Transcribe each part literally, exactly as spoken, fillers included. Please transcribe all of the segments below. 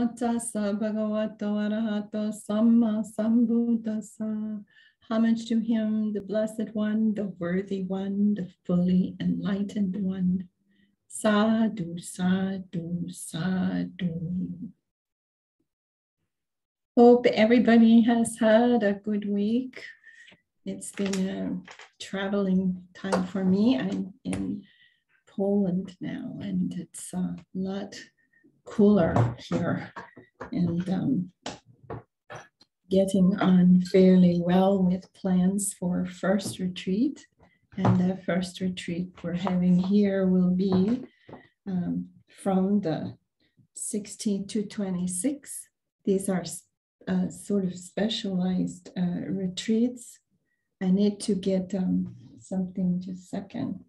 Tassa Bhagavato Arahato Samma Sambuddhassa. Homage to him, the blessed one, the worthy one, the fully enlightened one. Sadhu, sadhu, sadhu. Hope everybody has had a good week. It's been a traveling time for me. I'm in Poland now, and it's a lot cooler here, and um, getting on fairly well with plans for first retreat. And the first retreat we're having here will be um, from the sixteenth to twenty-sixth. These are uh, sort of specialized uh, retreats. I need to get um, something, just a second.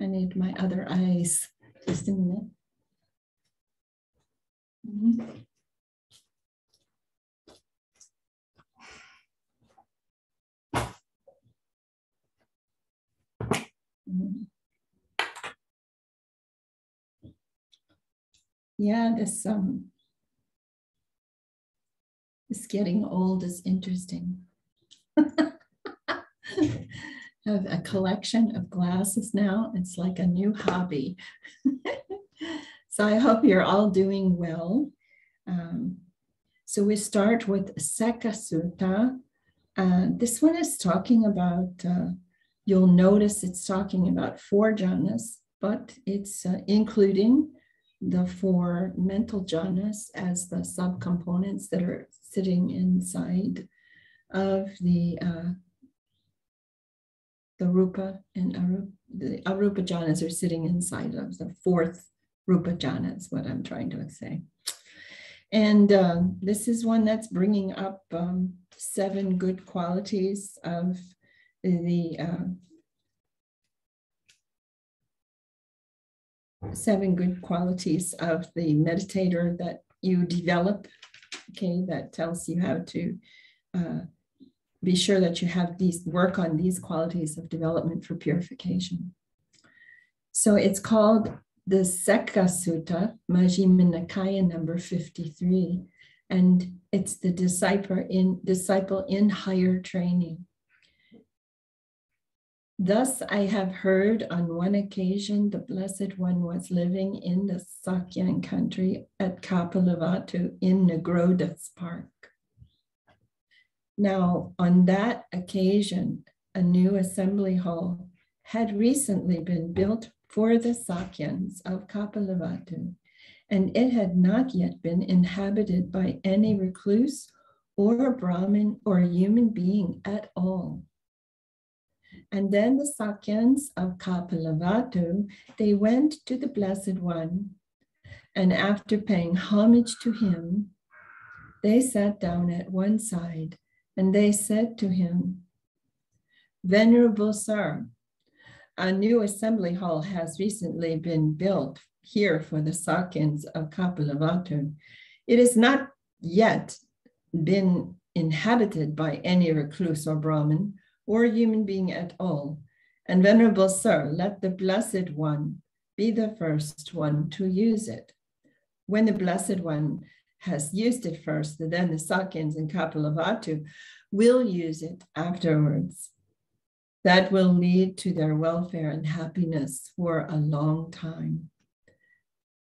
I need my other eyes, just a minute. Mm-hmm. Yeah, this um, this getting old is interesting. Have a collection of glasses now. It's like a new hobby. So I hope you're all doing well. Um, so we start with Sekha Sutta. Uh, this one is talking about, uh, you'll notice it's talking about four jhanas, but it's uh, including the four mental jhanas as the subcomponents that are sitting inside of the uh, the rupa and arupa. The arupa jhanas are sitting inside of the fourth rupa jhana, is what I'm trying to say. And uh, this is one that's bringing up um, seven good qualities of the uh, seven good qualities of the meditator that you develop. Okay, that tells you how to uh, be sure that you have these, work on these qualities of development for purification. So it's called the Sekha Sutta, Majjhima Nikaya number fifty-three, and it's the disciple in disciple in higher training. Thus, I have heard on one occasion the Blessed One was living in the Sakyan country at Kapilavatthu in Negrodha's Park. Now, on that occasion, a new assembly hall had recently been built for the Sakyans of Kapilavatthu, and it had not yet been inhabited by any recluse or Brahmin or human being at all. And then the Sakyans of Kapilavatthu, they went to the Blessed One, and after paying homage to him, they sat down at one side, and they said to him, "Venerable sir, a new assembly hall has recently been built here for the Sakyans of Kapilavatthu. It has not yet been inhabited by any recluse or Brahmin or human being at all. And venerable sir, let the Blessed One be the first one to use it. When the Blessed One has used it first, then the Sakyans in Kapilavatthu will use it afterwards. That will lead to their welfare and happiness for a long time."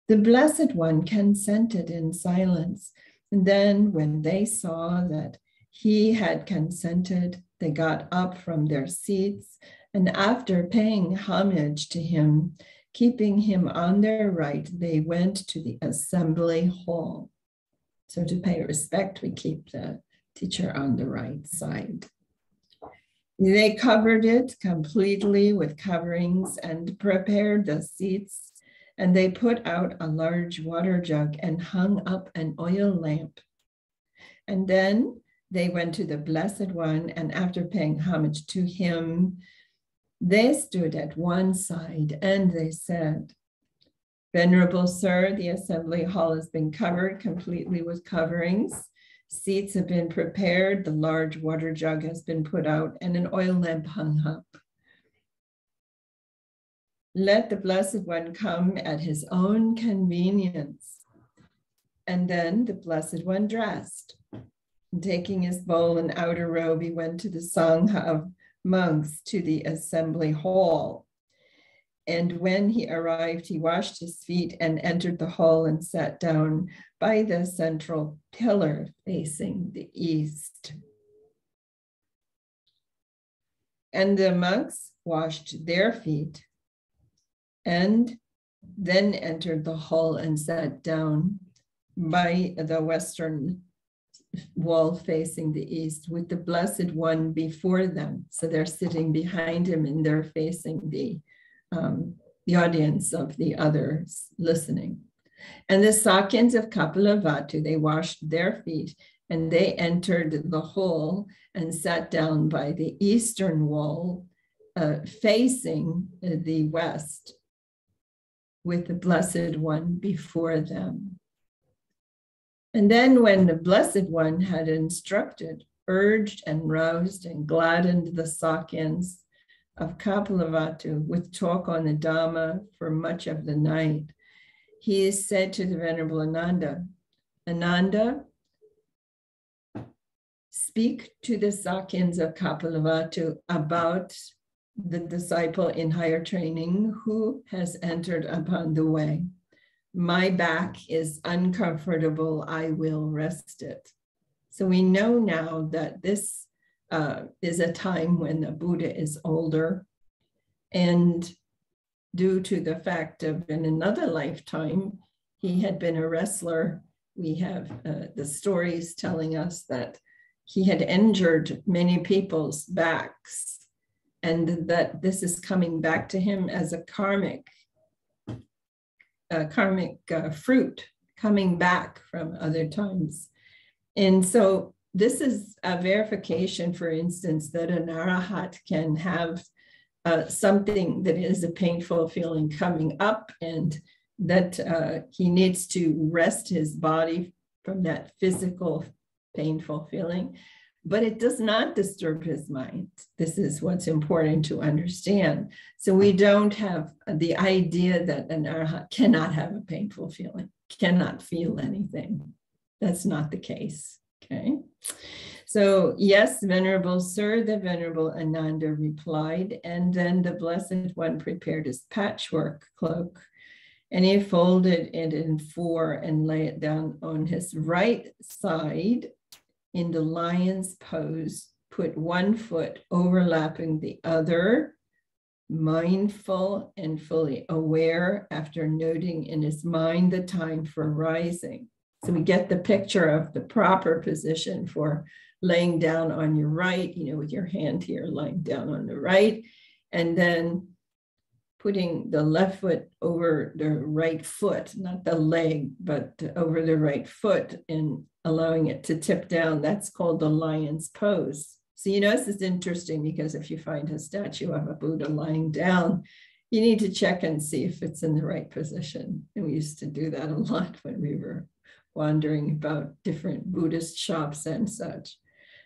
The Blessed One consented in silence. And then when they saw that he had consented, they got up from their seats, and after paying homage to him, keeping him on their right, they went to the assembly hall. So to pay respect, we keep the teacher on the right side. They covered it completely with coverings and prepared the seats, and they put out a large water jug and hung up an oil lamp. And then they went to the Blessed One, and after paying homage to him, they stood at one side and they said, "Venerable sir, the assembly hall has been covered completely with coverings. Seats have been prepared, the large water jug has been put out, and an oil lamp hung up. Let the Blessed One come at his own convenience. And then the Blessed One dressed. And taking his bowl and outer robe, he went to the Sangha of monks to the assembly hall. And when he arrived, he washed his feet and entered the hall and sat down by the central pillar facing the east. And the monks washed their feet and then entered the hall and sat down by the western wall facing the east with the Blessed One before them. So they're sitting behind him and they're facing the Um, the audience of the others listening. And the Sakyans of Kapilavatthu, they washed their feet and they entered the hall and sat down by the eastern wall uh, facing the west with the Blessed One before them. And then when the Blessed One had instructed, urged and roused and gladdened the Sakyans of Kapilavatthu with talk on the Dhamma for much of the night, he is said to the Venerable Ananda, Ananda, speak to the Sakyans of Kapilavatthu about the disciple in higher training who has entered upon the way. My back is uncomfortable, I will rest it. So we know now that this Uh, is a time when the Buddha is older, and due to the fact of in another lifetime, he had been a wrestler. We have uh, the stories telling us that he had injured many people's backs, and that this is coming back to him as a karmic, a karmic uh, fruit coming back from other times. And so this is a verification, for instance, that an arahat can have uh, something that is a painful feeling coming up, and that uh, he needs to rest his body from that physical painful feeling, but it does not disturb his mind. This is what's important to understand. So we don't have the idea that an arahat cannot have a painful feeling, cannot feel anything. That's not the case. Okay, so yes, Venerable Sir, the Venerable Ananda replied, and then the Blessed One prepared his patchwork cloak, and he folded it in four and lay it down on his right side in the lion's pose, put one foot overlapping the other, mindful and fully aware after noting in his mind the time for rising. So we get the picture of the proper position for laying down on your right, you know, with your hand here lying down on the right, and then putting the left foot over the right foot, not the leg, but over the right foot and allowing it to tip down. That's called the lion's pose. So you notice it's interesting because if you find a statue of a Buddha lying down, you need to check and see if it's in the right position. And we used to do that a lot when we were wandering about different Buddhist shops and such.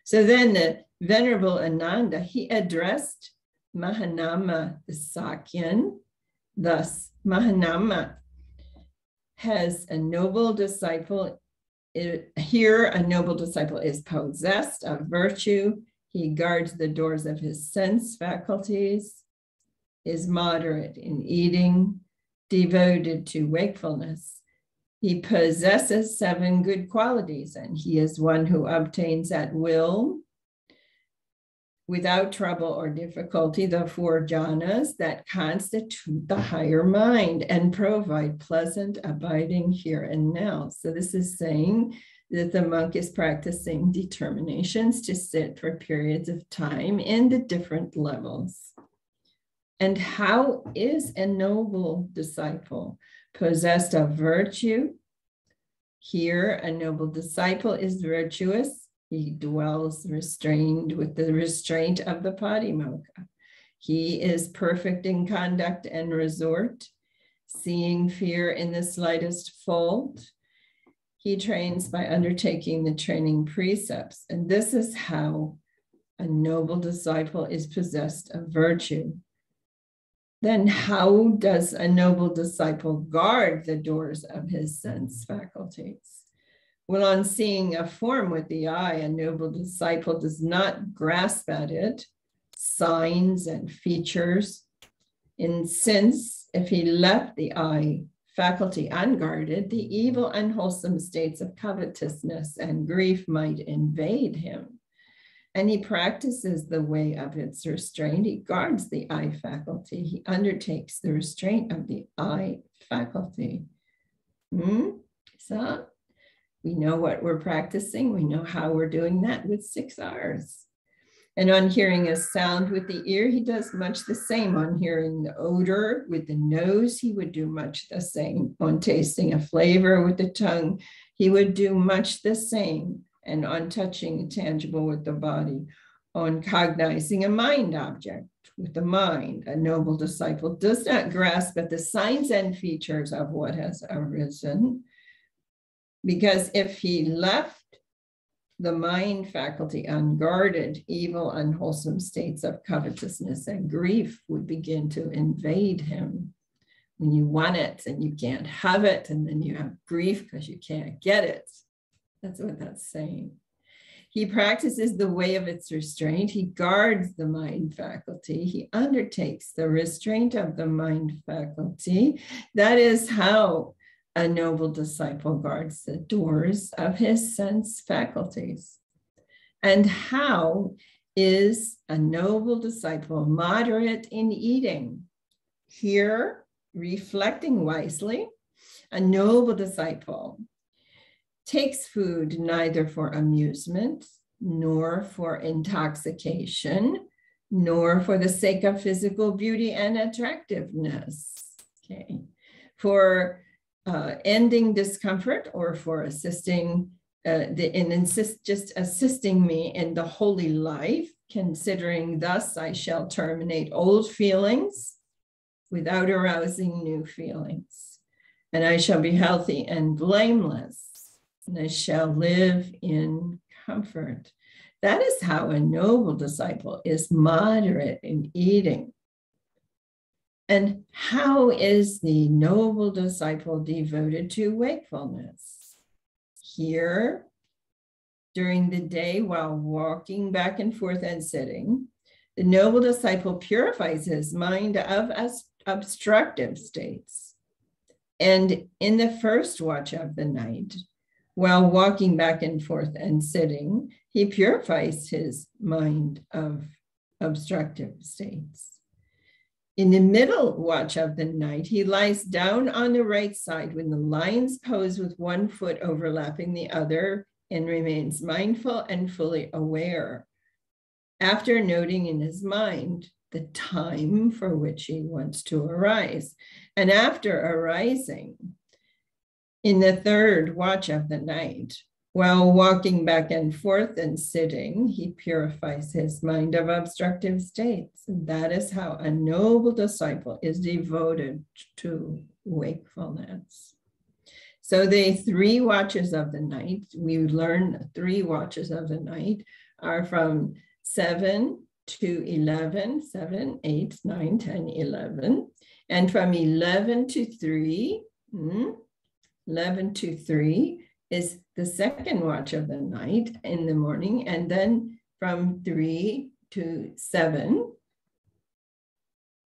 So then the Venerable Ananda, he addressed Mahanama the Sakyan. Thus, Mahanama, has a noble disciple, it, here a noble disciple is possessed of virtue. He guards the doors of his sense faculties, is moderate in eating, devoted to wakefulness. He possesses seven good qualities, and he is one who obtains at will, without trouble or difficulty, the four jhanas that constitute the higher mind and provide pleasant abiding here and now. So this is saying that the monk is practicing determinations to sit for periods of time in the different levels. And how is a noble disciple possessed of virtue? Here, a noble disciple is virtuous. He dwells restrained with the restraint of the Patimokkha. He is perfect in conduct and resort, seeing fear in the slightest fault. He trains by undertaking the training precepts. And this is how a noble disciple is possessed of virtue. Then how does a noble disciple guard the doors of his sense faculties? when on seeing a form with the eye, a noble disciple does not grasp at it, signs and features. And since if he left the eye faculty unguarded, the evil and wholesome states of covetousness and grief might invade him. And he practices the way of its restraint. He guards the eye faculty. He undertakes the restraint of the eye faculty. Hmm? So we know what we're practicing. We know how we're doing that with six R's. And on hearing a sound with the ear, he does much the same. On hearing the odor with the nose, he would do much the same. On tasting a flavor with the tongue, he would do much the same. And on touching tangible with the body, on cognizing a mind object with the mind, a noble disciple does not grasp at the signs and features of what has arisen, because if he left the mind faculty unguarded, evil, unwholesome states of covetousness and grief would begin to invade him. When you want it and you can't have it, and then you have grief because you can't get it. That's what that's saying. He practices the way of its restraint. He guards the mind faculty. He undertakes the restraint of the mind faculty. That is how a noble disciple guards the doors of his sense faculties. And how is a noble disciple moderate in eating? Here, reflecting wisely, a noble disciple takes food neither for amusement, nor for intoxication, nor for the sake of physical beauty and attractiveness, okay? For uh, ending discomfort, or for assisting, uh, the, and insist, just assisting me in the holy life, considering thus I shall terminate old feelings without arousing new feelings, and I shall be healthy and blameless, and I shall live in comfort. That is how a noble disciple is moderate in eating. And how is the noble disciple devoted to wakefulness? Here, during the day, while walking back and forth and sitting, the noble disciple purifies his mind of obstructive states. And in the first watch of the night, while walking back and forth and sitting, he purifies his mind of obstructive states. In the middle watch of the night, he lies down on the right side when the lion's pose with one foot overlapping the other, and remains mindful and fully aware. After noting in his mind the time for which he wants to arise, and after arising, in the third watch of the night, while walking back and forth and sitting, he purifies his mind of obstructive states. That is how a noble disciple is devoted to wakefulness. So the three watches of the night, we learn three watches of the night are from seven to eleven, seven, eight, nine, ten, eleven, and from eleven to three, hmm, eleven to three is the second watch of the night in the morning, and then from three to seven,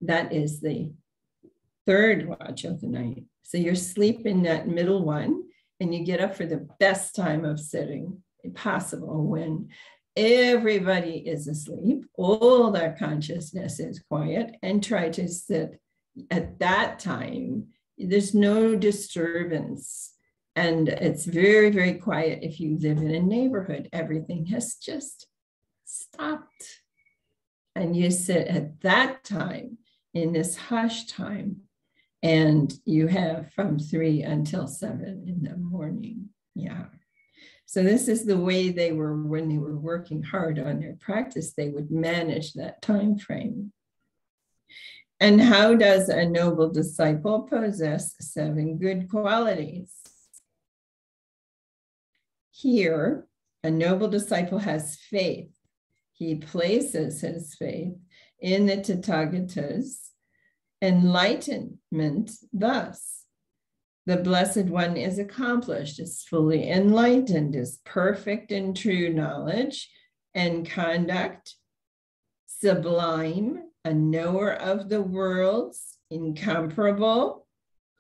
that is the third watch of the night. So you're asleep in that middle one, and you get up for the best time of sitting possible when everybody is asleep, all their consciousness is quiet, and try to sit at that time. There's no disturbance, and it's very, very quiet. If you live in a neighborhood, everything has just stopped, and you sit at that time in this hush time, and you have from three until seven in the morning. Yeah. So this is the way they were when they were working hard on their practice. They would manage that time frame. And how does a noble disciple possess seven good qualities? Here, a noble disciple has faith. He places his faith in the Tathagata's enlightenment thus. the Blessed One is accomplished, is fully enlightened, is perfect in true knowledge and conduct, sublime, a knower of the worlds, incomparable,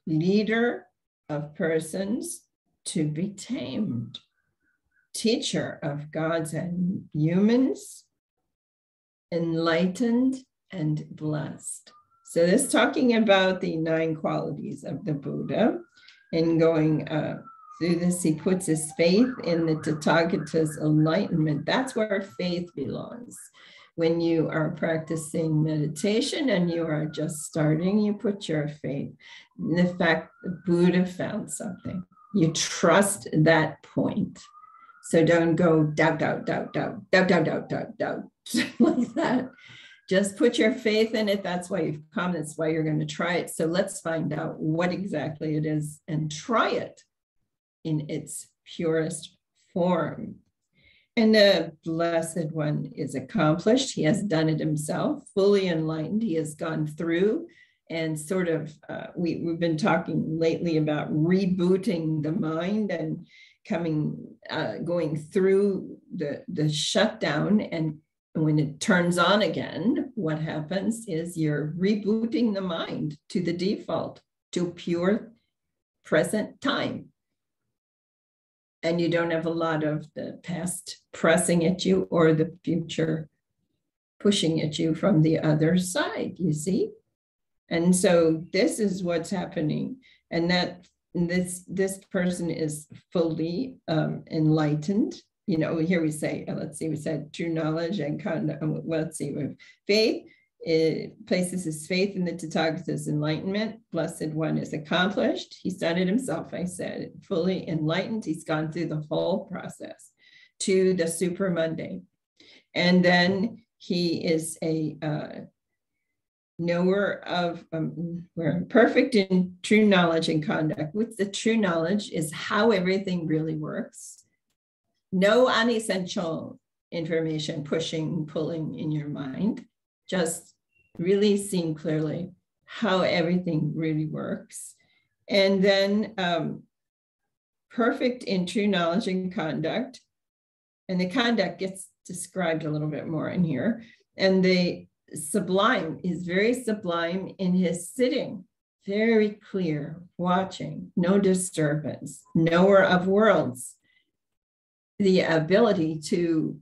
leader of persons, to be tamed, teacher of gods and humans, enlightened and blessed. So this is talking about the nine qualities of the Buddha. And going uh, through this, he puts his faith in the Tathagata's enlightenment. That's where faith belongs. When you are practicing meditation and you are just starting, you put your faith in the fact that Buddha found something. You trust that point. So don't go doubt, doubt, doubt, doubt, doubt, doubt, doubt, doubt, doubt, like that. Just put your faith in it. That's why you've come. That's why you're going to try it. So let's find out what exactly it is and try it in its purest form. And the Blessed One is accomplished. He has done it himself, fully enlightened. He has gone through and sort of, uh, we, we've been talking lately about rebooting the mind and coming, uh, going through the, the shutdown. And when it turns on again, what happens is you're rebooting the mind to the default, to pure present time. And you don't have a lot of the past pressing at you or the future pushing at you from the other side, you see? And so this is what's happening. And that this, this person is fully um, enlightened. You know, here we say, let's see, we said true knowledge and conduct. Let's see, with faith, it places his faith in the Tathagata's enlightenment. Blessed One is accomplished. He's done it himself, I said, fully enlightened. He's gone through the whole process to the supramundane. And then he is a uh, knower of, um, we're perfect in true knowledge and conduct. What's the true knowledge is how everything really works. No unessential information pushing, pulling in your mind. Just really seeing clearly how everything really works. And then um, perfect in true knowledge and conduct. And the conduct gets described a little bit more in here. And the sublime is very sublime in his sitting, very clear, watching, no disturbance, knower of worlds. The ability to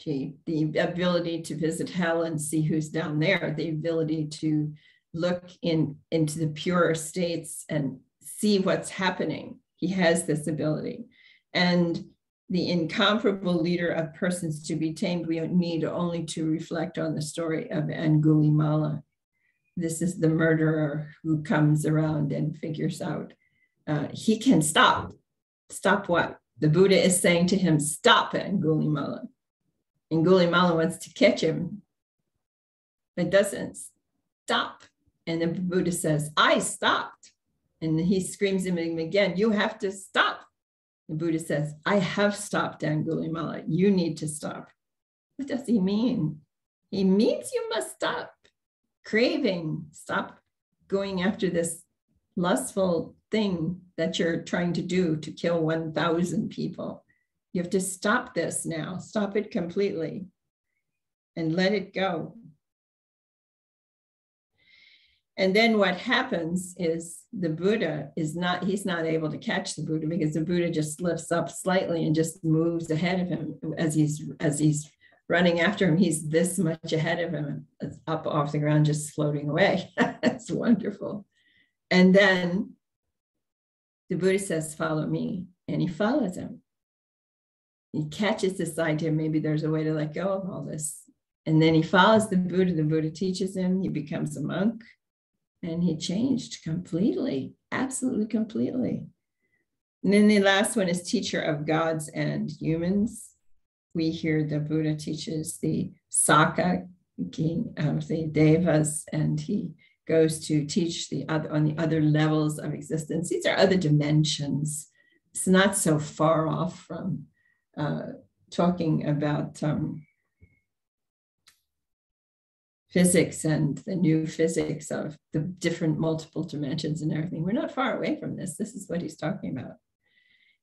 Gee, the ability to visit hell and see who's down there, the ability to look in into the purer states and see what's happening. He has this ability. And the incomparable leader of persons to be tamed, we need only to reflect on the story of Angulimala. This is the murderer who comes around and figures out uh, he can stop. Stop what? The Buddha is saying to him, stop, Angulimala. Angulimala wants to catch him, but doesn't stop. And the Buddha says, I stopped. And he screams at him again, you have to stop. The Buddha says, I have stopped, Angulimala. You need to stop. What does he mean? He means you must stop craving, stop going after this lustful thing that you're trying to do to kill one thousand people. You have to stop this now, stop it completely and let it go. And then what happens is the Buddha is not, he's not able to catch the Buddha because the Buddha just lifts up slightly and just moves ahead of him as he's, as he's running after him. He's this much ahead of him, up off the ground, just floating away. That's wonderful. And then the Buddha says, follow me, and he follows him. He catches this idea, maybe there's a way to let go of all this. And then he follows the Buddha. The Buddha teaches him. He becomes a monk. And he changed completely, absolutely completely. And then the last one is teacher of gods and humans. We hear the Buddha teaches the Sakka, king of the devas, and he goes to teach the other, on the other levels of existence. These are other dimensions. It's not so far off from Uh, talking about um, physics and the new physics of the different multiple dimensions and everything. We're not far away from this. This is what he's talking about.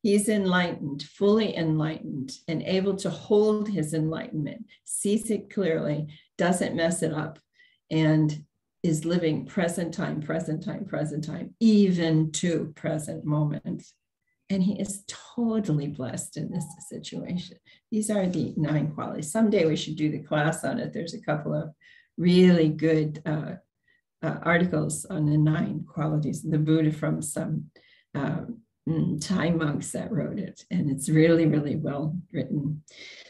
He's enlightened, fully enlightened, and able to hold his enlightenment, sees it clearly, doesn't mess it up, and is living present time, present time, present time, even to present moment. And he is totally blessed in this situation. These are the nine qualities. Someday we should do the class on it. There's a couple of really good uh, uh, articles on the nine qualities, the Buddha, from some um, Thai monks that wrote it. And it's really, really well written.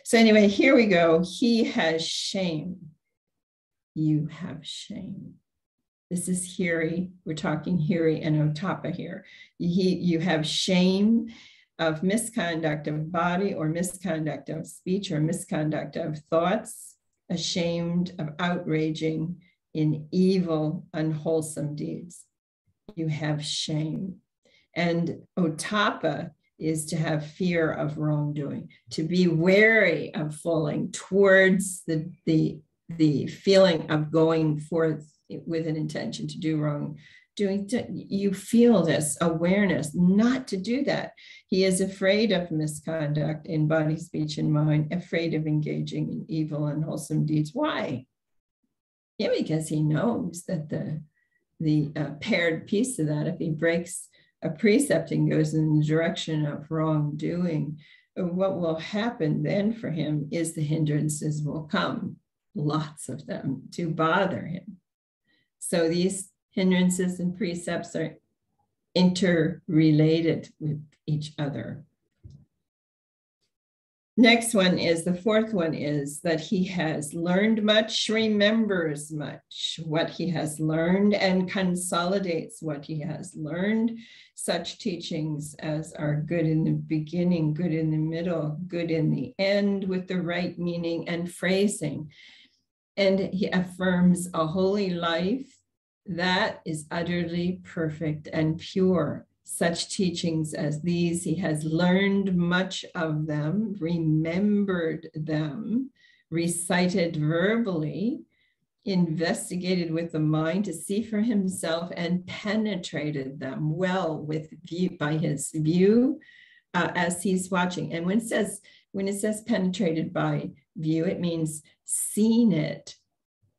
So anyway, here we go. He has shame. You have shame. This is Hiri. We're talking Hiri and Otapa here. He, you have shame of misconduct of body or misconduct of speech or misconduct of thoughts, ashamed of outraging in evil, unwholesome deeds. You have shame. And Otapa is to have fear of wrongdoing, to be wary of falling towards the, the, the feeling of going forth with an intention to do wrong, doing to, you feel this awareness not to do that. He is afraid of misconduct in body, speech, and mind, afraid of engaging in evil and wholesome deeds. Why? Yeah, because he knows that the, the uh, paired piece of that, if he breaks a precept and goes in the direction of wrongdoing, what will happen then for him is the hindrances will come, lots of them, to bother him. So these hindrances and precepts are interrelated with each other. Next one is, the fourth one is that he has learned much, remembers much what he has learned, and consolidates what he has learned. Such teachings as are good in the beginning, good in the middle, good in the end, with the right meaning and phrasing. And he affirms a holy life that is utterly perfect and pure. Such teachings as these, he has learned much of them, remembered them, recited verbally, investigated with the mind to see for himself, and penetrated them well with view, by his view uh, as he's watching. And when it says, when it says penetrated by view, it means seen it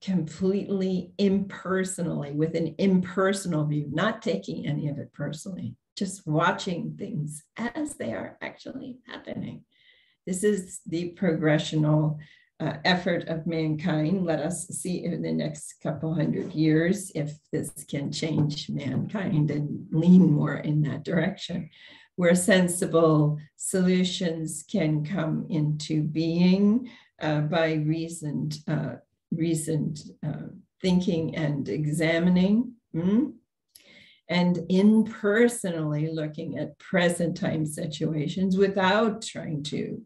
completely impersonally, with an impersonal view, not taking any of it personally, just watching things as they are actually happening. This is the progressional uh, effort of mankind. Let us see in the next couple hundred years if this can change mankind and lean more in that direction, where sensible solutions can come into being uh, by reasoned uh, reasoned uh, thinking and examining, mm? and impersonally looking at present time situations without trying to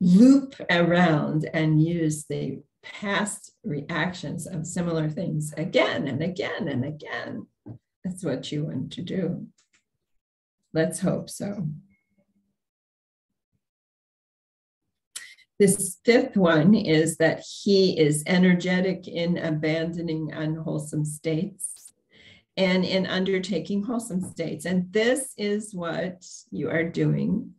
loop around and use the past reactions of similar things again and again and again. That's what you want to do. Let's hope so. This fifth one is that he is energetic in abandoning unwholesome states and in undertaking wholesome states. And this is what you are doing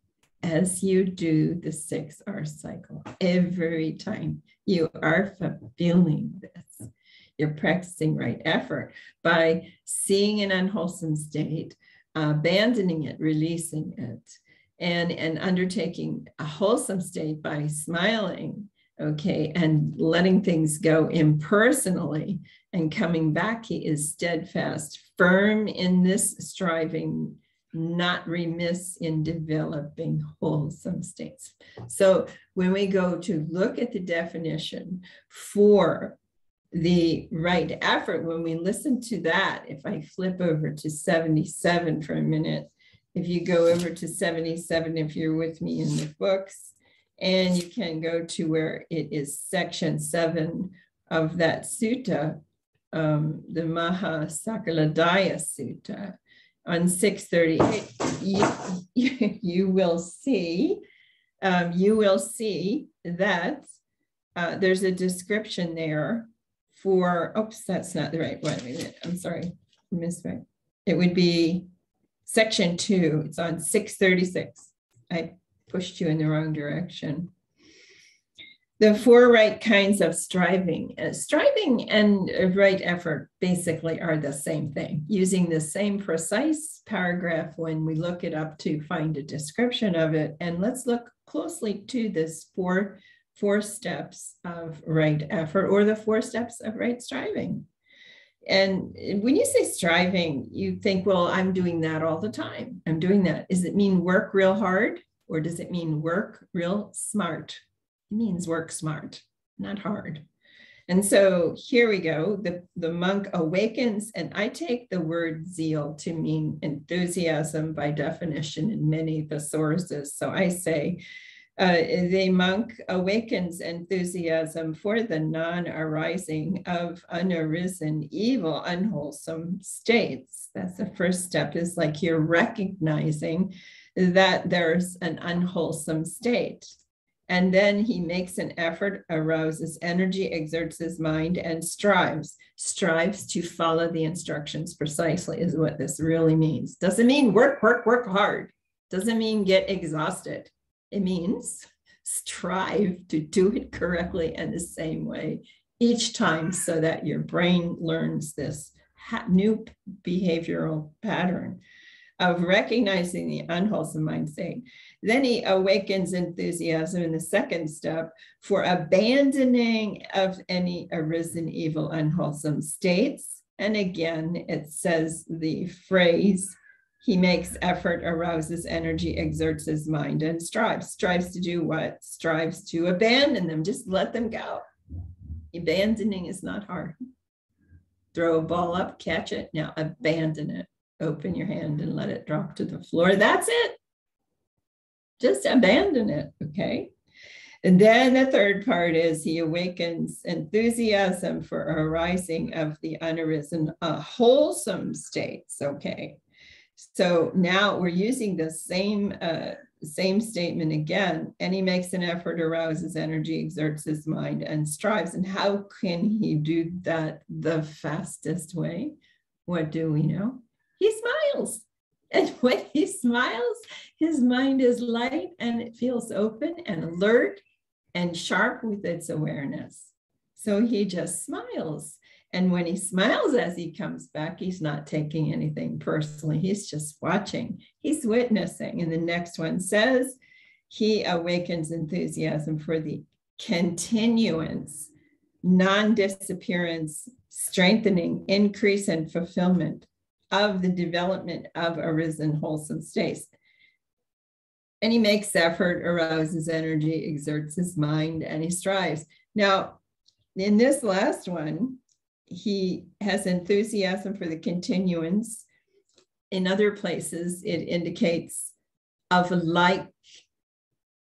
as you do the six R cycle. Every time you are feeling this, you're practicing right effort by seeing an unwholesome state, abandoning it, releasing it, and, and undertaking a wholesome state by smiling, okay, and letting things go impersonally and coming back. He is steadfast, firm in this striving, not remiss in developing wholesome states. So when we go to look at the definition for the right effort, when we listen to that, if I flip over to seventy-seven for a minute, if you go over to seventy-seven, if you're with me in the books, and you can go to where it is section seven of that sutta, um, the Maha Sakhaladaya Sutta, on six thirty-eight, you, you will see, um, you will see that uh, there's a description there for, oops, that's not the right one. I'm sorry, I misread. It would be section two. It's on six thirty-six. I pushed you in the wrong direction. The four right kinds of striving. Uh, striving and right effort basically are the same thing, using the same precise paragraph when we look it up to find a description of it. And let's look closely to this four, four steps of right effort, or the four steps of right striving. And when you say striving, you think, well, I'm doing that all the time. I'm doing that. Does it mean work real hard, or does it mean work real smart? It means work smart, not hard. And so here we go. The, the monk awakens, and I take the word zeal to mean enthusiasm by definition in many thesaurus. So I say, uh, the monk awakens enthusiasm for the non-arising of unarisen, evil, unwholesome states. That's the first step, is like you're recognizing that there's an unwholesome state. And then he makes an effort, arouses energy, exerts his mind, and strives. Strives to follow the instructions precisely is what this really means. Doesn't mean work, work, work hard. Doesn't mean get exhausted. It means strive to do it correctly and the same way each time, so that your brain learns this new behavioral pattern of recognizing the unwholesome mind state. Then he awakens enthusiasm in the second step for abandoning of any arisen evil, unwholesome states. And again, it says the phrase, he makes effort, arouses energy, exerts his mind, and strives. Strives to do what? Strives to abandon them. Just let them go. Abandoning is not hard. Throw a ball up, catch it. Now abandon it. Open your hand and let it drop to the floor. That's it. Just abandon it, okay? And then the third part is he awakens enthusiasm for arising of the unarisen, uh, wholesome states, okay? So now we're using the same, uh, same statement again, and he makes an effort, arouses energy, exerts his mind, and strives. And how can he do that the fastest way? What do we know? He smiles. And when he smiles, his mind is light and it feels open and alert and sharp with its awareness. So he just smiles. And when he smiles as he comes back, he's not taking anything personally. He's just watching. He's witnessing. And the next one says, he awakens enthusiasm for the continuance, non-disappearance, strengthening, increase, and fulfillment of the development of arisen wholesome states. And he makes effort, arouses energy, exerts his mind, and he strives. Now, in this last one, he has enthusiasm for the continuance. In other places, it indicates of like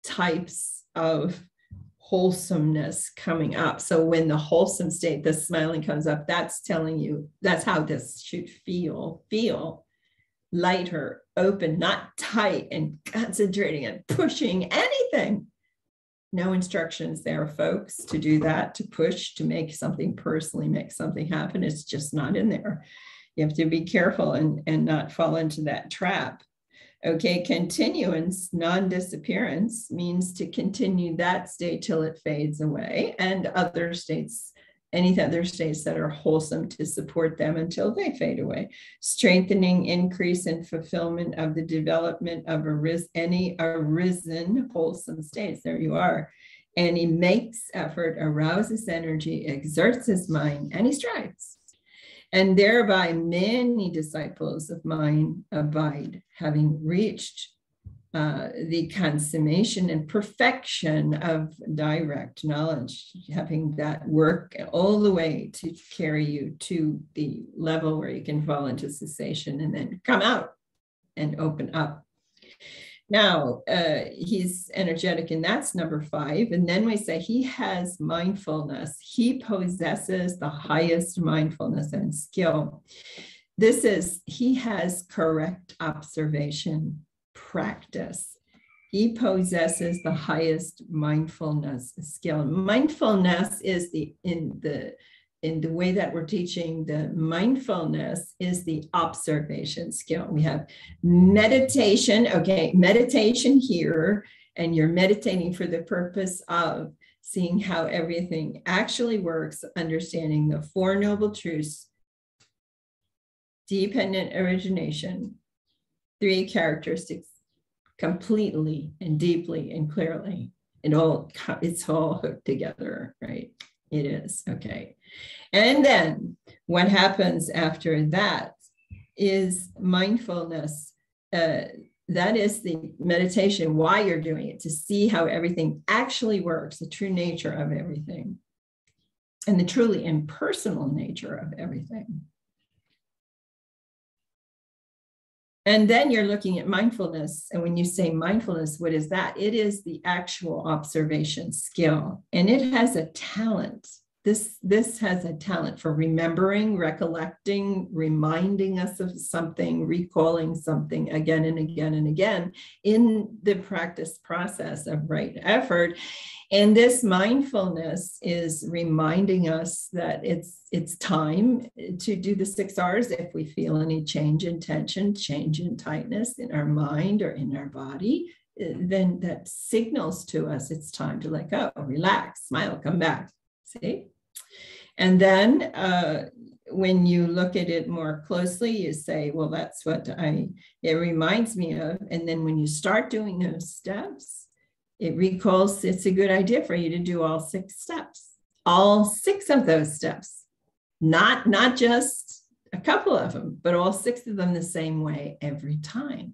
types of wholesomeness coming up. So when the wholesome state, the smiling comes up, that's telling you, that's how this should feel. Feel lighter, open, not tight and concentrating and pushing anything. No instructions there, folks, to do that, to push, to make something personally, make something happen. It's just not in there. You have to be careful and, and not fall into that trap. Okay, continuance, non-disappearance, means to continue that state till it fades away, and other states, any other states that are wholesome, to support them until they fade away. Strengthening, increase, and fulfillment of the development of aris- any arisen wholesome states. There you are. And he makes effort, arouses energy, exerts his mind, and he strives. And thereby many disciples of mine abide, having reached uh, the consummation and perfection of direct knowledge, having that work all the way to carry you to the level where you can fall into cessation and then come out and open up. Now, uh, he's energetic, and that's number five. And then we say he has mindfulness. He possesses the highest mindfulness and skill. This is, he has correct observation practice. He possesses the highest mindfulness skill. Mindfulness is the, in the, in the way that we're teaching the mindfulness is the observation skill. We have meditation, okay, meditation here, and you're meditating for the purpose of seeing how everything actually works, understanding the Four Noble Truths, dependent origination, three characteristics, completely and deeply and clearly. It all, it's all hooked together, right? It is, okay. And then what happens after that is mindfulness. Uh, that is the meditation, why you're doing it, to see how everything actually works, the true nature of everything, and the truly impersonal nature of everything. And then you're looking at mindfulness. And when you say mindfulness, what is that? It is the actual observation skill. And it has a talent. This, this has a talent for remembering, recollecting, reminding us of something, recalling something again and again and again in the practice process of right effort. And this mindfulness is reminding us that it's it's time to do the six R's if we feel any change in tension, change in tightness in our mind or in our body, then that signals to us it's time to let go, relax, smile, come back, see? And then uh, when you look at it more closely, you say, well, that's what I, it reminds me of. And then when you start doing those steps, it recalls it's a good idea for you to do all six steps, all six of those steps, not, not just a couple of them, but all six of them the same way every time.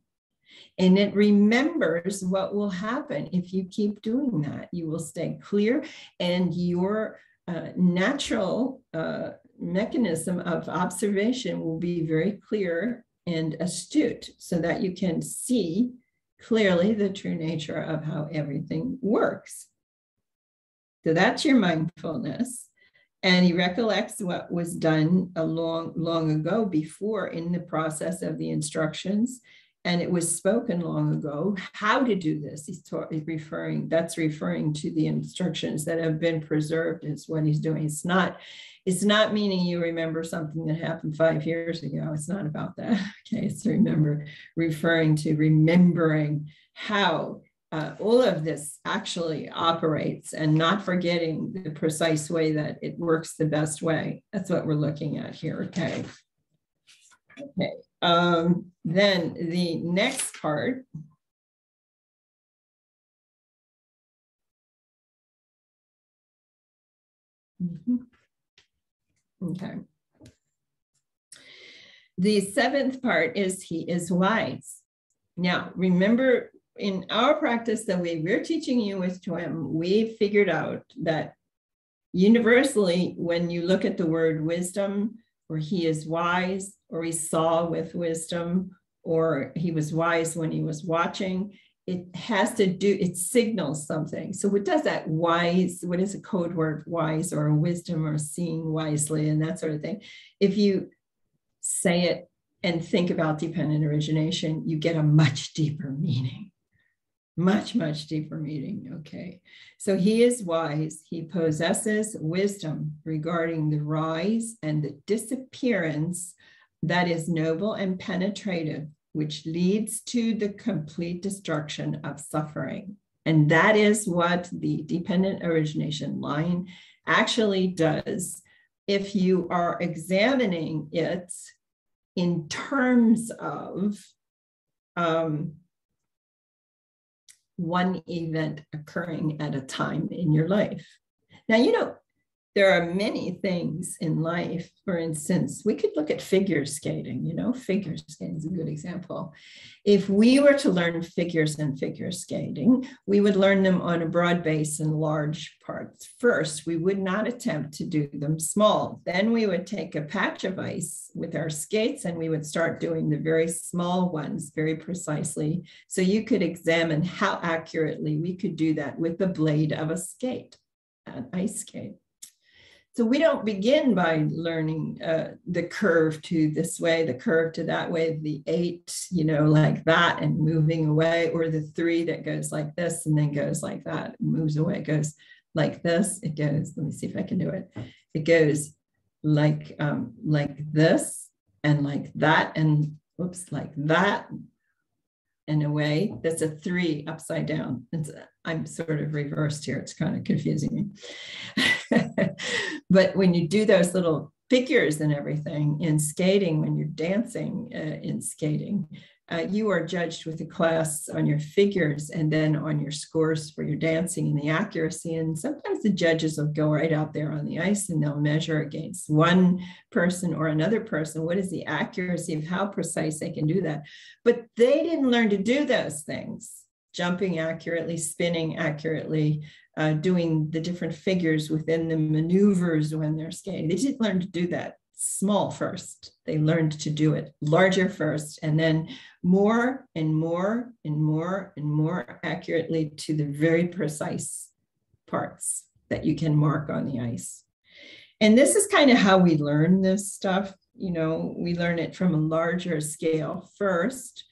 And it remembers what will happen if you keep doing that. You will stay clear, and your uh, natural uh, mechanism of observation will be very clear and astute so that you can see clearly the true nature of how everything works. So that's your mindfulness. And he recollects what was done a long, long ago before in the process of the instructions. And it was spoken long ago, how to do this. He's taught, referring, that's referring to the instructions that have been preserved is what he's doing. It's not, it's not meaning you remember something that happened five years ago. It's not about that, okay? It's remember, referring to remembering how uh, all of this actually operates and not forgetting the precise way that it works the best way. That's what we're looking at here, okay? Okay. Um, then the next part mm-hmm. Okay. The seventh part is he is wise. Now, remember in our practice, the way we're teaching you is to him, we figured out that universally, when you look at the word wisdom, or he is wise, or he saw with wisdom, or he was wise when he was watching, it has to do, it signals something. So what does that wise, what is a code word, wise or wisdom or seeing wisely and that sort of thing? If you say it and think about dependent origination, you get a much deeper meaning, much, much deeper meaning, okay? So he is wise, he possesses wisdom regarding the rise and the disappearance that is noble and penetrative, which leads to the complete destruction of suffering. And that is what the dependent origination line actually does. If you are examining it in terms of um, one event occurring at a time in your life. Now, you know, there are many things in life. For instance, we could look at figure skating, you know, figure skating is a good example. If we were to learn figures in figure skating, we would learn them on a broad base in large parts. First, we would not attempt to do them small. Then we would take a patch of ice with our skates and we would start doing the very small ones very precisely. So you could examine how accurately we could do that with the blade of a skate, an ice skate. So we don't begin by learning uh, the curve to this way, the curve to that way, the eight, you know, like that and moving away, or the three that goes like this and then goes like that, moves away, goes like this. It goes, let me see if I can do it. It goes like, um, like this and like that and oops, like that and away. That's a three upside down. It's a, I'm sort of reversed here. It's kind of confusing me. But when you do those little figures and everything in skating, when you're dancing uh, in skating, uh, you are judged with a class on your figures and then on your scores for your dancing and the accuracy. And sometimes the judges will go right out there on the ice and they'll measure against one person or another person. What is the accuracy of how precise they can do that? But they didn't learn to do those things. Jumping accurately, spinning accurately, uh, doing the different figures within the maneuvers when they're skating. They didn't learn to do that small first. They learned to do it larger first, and then more and more and more and more accurately to the very precise parts that you can mark on the ice. And this is kind of how we learn this stuff. You know, we learn it from a larger scale first,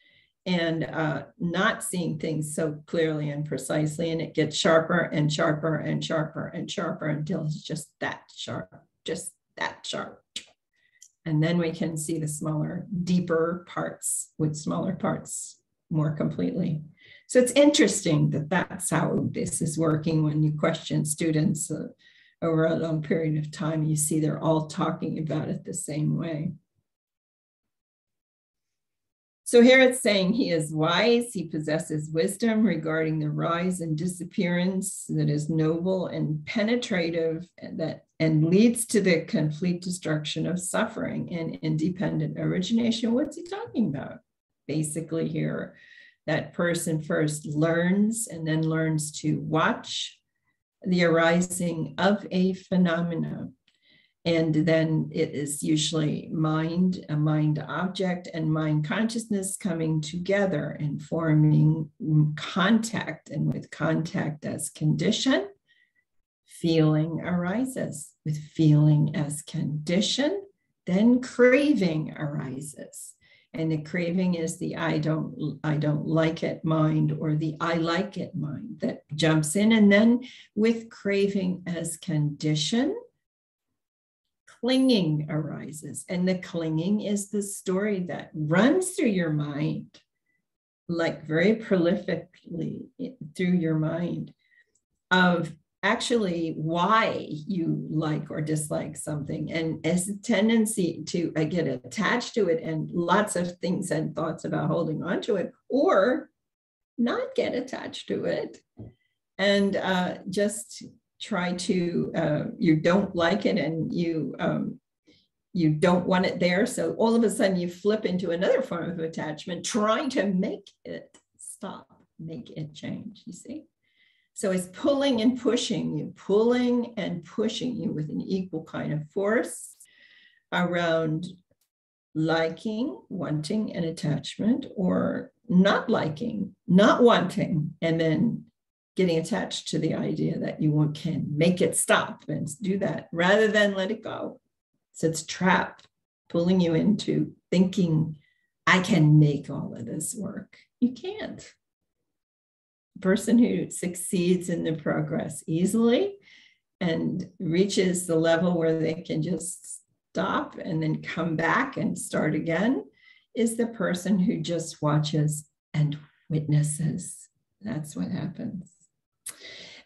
and uh, not seeing things so clearly and precisely, and it gets sharper and sharper and sharper and sharper until it's just that sharp, just that sharp. And then we can see the smaller, deeper parts with smaller parts more completely. So it's interesting that that's how this is working when you question students uh, over a long period of time. You see they're all talking about it the same way. So here it's saying he is wise, he possesses wisdom regarding the rise and disappearance that is noble and penetrative and, that, and leads to the complete destruction of suffering and independent origination. What's he talking about? Basically here, that person first learns and then learns to watch the arising of a phenomena. And then it is usually mind, a mind object and mind consciousness coming together and forming contact. And with contact as condition, feeling arises. With feeling as condition, then craving arises. And the craving is the I don't, I don't like it mind, or the I like it mind that jumps in. And then with craving as condition, clinging arises, and the clinging is the story that runs through your mind, like very prolifically through your mind, of actually why you like or dislike something, and as a tendency to uh, get attached to it, and lots of things and thoughts about holding on to it, or not get attached to it, and uh, just try to, uh, you don't like it and you um, you don't want it there. So all of a sudden you flip into another form of attachment, trying to make it stop, make it change, you see? So it's pulling and pushing you, pulling and pushing you with an equal kind of force around liking, wanting an attachment, or not liking, not wanting, and then getting attached to the idea that you can make it stop and do that rather than let it go. So it's trap, pulling you into thinking, I can make all of this work. You can't. The person who succeeds in the progress easily and reaches the level where they can just stop and then come back and start again is the person who just watches and witnesses. That's what happens.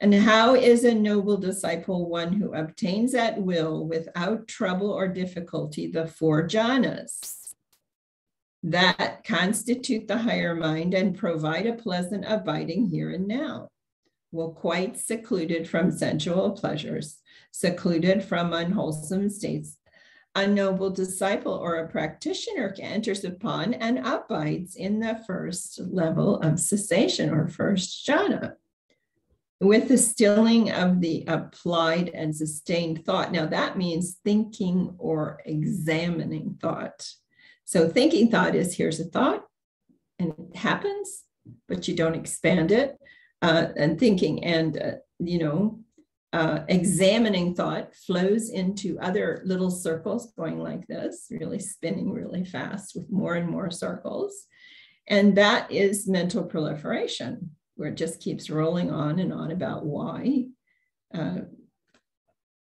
And how is a noble disciple one who obtains at will without trouble or difficulty the four jhanas that constitute the higher mind and provide a pleasant abiding here and now? Well, quite secluded from sensual pleasures, secluded from unwholesome states, a noble disciple or a practitioner enters upon and abides in the first level of cessation or first jhana, with the stilling of the applied and sustained thought. Now that means thinking or examining thought. So thinking thought is, here's a thought and it happens, but you don't expand it. Uh, and thinking and, uh, you know, uh, examining thought flows into other little circles going like this, really spinning really fast with more and more circles. And that is mental proliferation, where it just keeps rolling on and on about why, uh,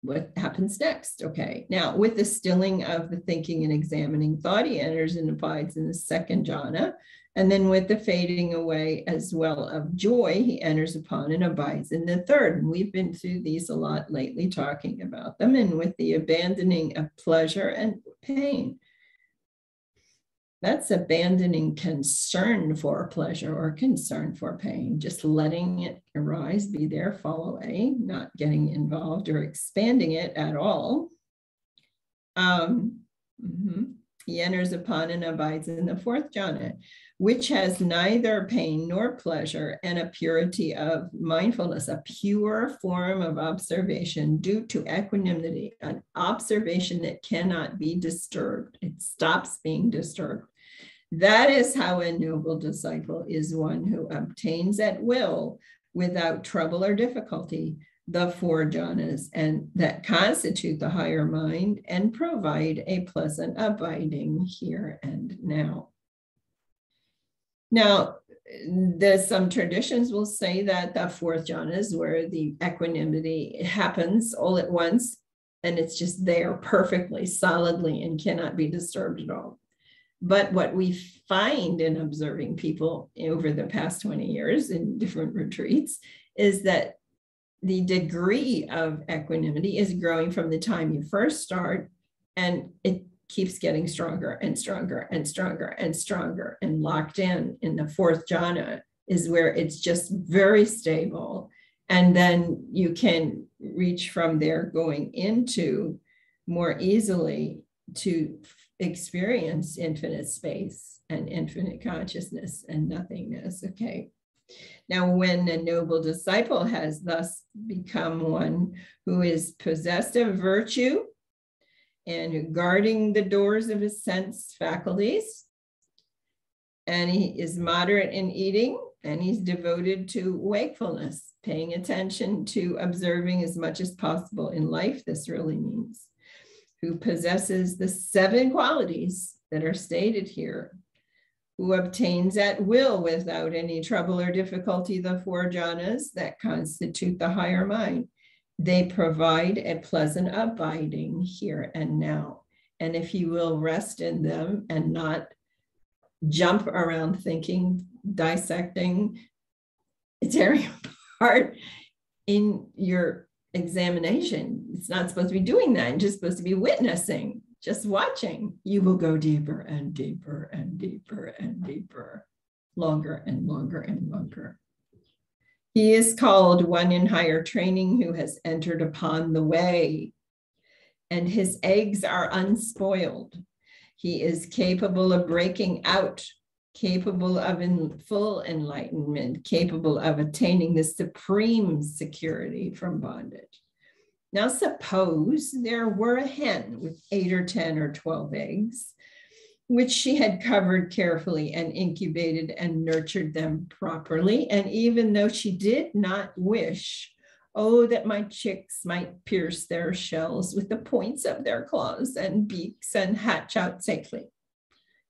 what happens next. Okay, now with the stilling of the thinking and examining thought, he enters and abides in the second jhana. And then with the fading away as well of joy, he enters upon and abides in the third. And we've been through these a lot lately, talking about them. And with the abandoning of pleasure and pain, that's abandoning concern for pleasure or concern for pain, just letting it arise, be there, fall away, not getting involved or expanding it at all. Um, mm-hmm. He enters upon and abides in the fourth jhana, which has neither pain nor pleasure, and a purity of mindfulness, a pure form of observation due to equanimity, an observation that cannot be disturbed. It stops being disturbed. That is how a noble disciple is one who obtains at will, without trouble or difficulty, the four jhanas, and that constitute the higher mind and provide a pleasant abiding here and now. Now, there's some traditions will say that the fourth jhana is where the equanimity happens all at once, and it's just there perfectly, solidly, and cannot be disturbed at all. But what we find in observing people over the past twenty years in different retreats is that the degree of equanimity is growing from the time you first start, and it keeps getting stronger and stronger and stronger and stronger, and locked in in the fourth jhana is where it's just very stable. And then you can reach from there going into more easily to experience infinite space and infinite consciousness and nothingness. Okay. Now, when a noble disciple has thus become one who is possessed of virtue and guarding the doors of his sense faculties, and he is moderate in eating, and he's devoted to wakefulness, paying attention to observing as much as possible in life, this really means, who possesses the seven qualities that are stated here, who obtains at will without any trouble or difficulty the four jhanas that constitute the higher mind. They provide a pleasant abiding here and now. And if you will rest in them and not jump around thinking, dissecting, tearing apart in your examination, it's not supposed to be doing that. You're just supposed to be witnessing. Just watching, you will go deeper and deeper and deeper and deeper, longer and longer and longer. He is called one in higher training who has entered upon the way, and his eggs are unspoiled. He is capable of breaking out, capable of in full enlightenment, capable of attaining the supreme security from bondage. Now, suppose there were a hen with eight or ten or twelve eggs, which she had covered carefully and incubated and nurtured them properly. And even though she did not wish, oh, that my chicks might pierce their shells with the points of their claws and beaks and hatch out safely,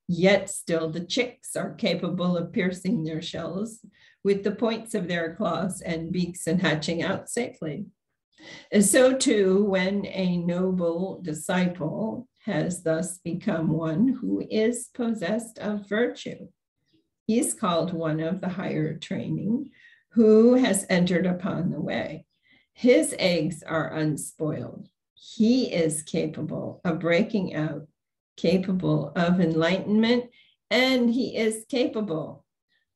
yet still the chicks are capable of piercing their shells with the points of their claws and beaks and hatching out safely. And so too, when a noble disciple has thus become one who is possessed of virtue, he is called one of the higher training who has entered upon the way. His eggs are unspoiled. He is capable of breaking out, capable of enlightenment, and he is capable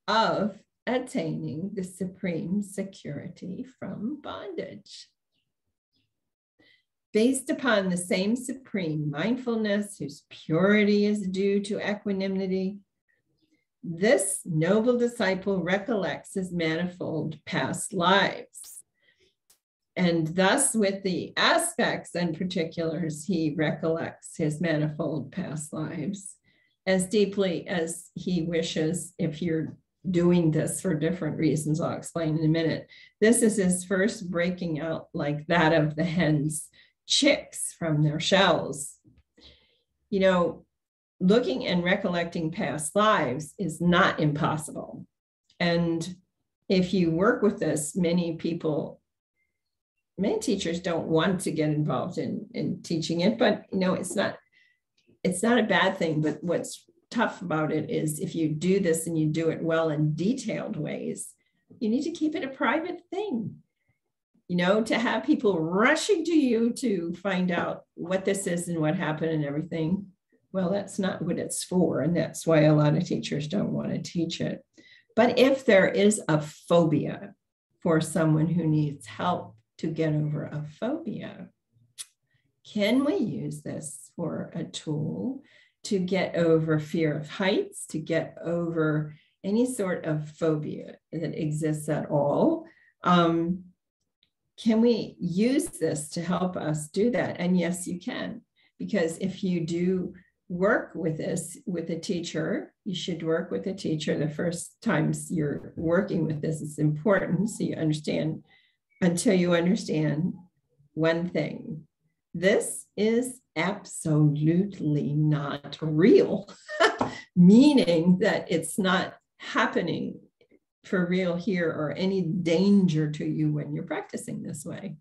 of attaining the supreme security from bondage. Based upon the same supreme mindfulness, whose purity is due to equanimity, this noble disciple recollects his manifold past lives. And thus, with the aspects and particulars, he recollects his manifold past lives as deeply as he wishes, if you're doing this for different reasons. I'll explain in a minute. This is his first breaking out like that of the hen's chicks from their shells. You know, looking and recollecting past lives is not impossible. And if you work with this, many people, many teachers don't want to get involved in, in teaching it, but you know, it's not, it's not a bad thing. But what's tough about it is if you do this and you do it well in detailed ways, you need to keep it a private thing. You know, to have people rushing to you to find out what this is and what happened and everything, well, that's not what it's for. And that's why a lot of teachers don't want to teach it. But if there is a phobia for someone who needs help to get over a phobia, can we use this for a tool to get over fear of heights, to get over any sort of phobia that exists at all? Um, can we use this to help us do that? And yes, you can, because if you do work with this with a teacher, you should work with a teacher the first times you're working with this. It's important so you understand, until you understand one thing. This is absolutely not real, meaning that it's not happening for real here or any danger to you when you're practicing this way.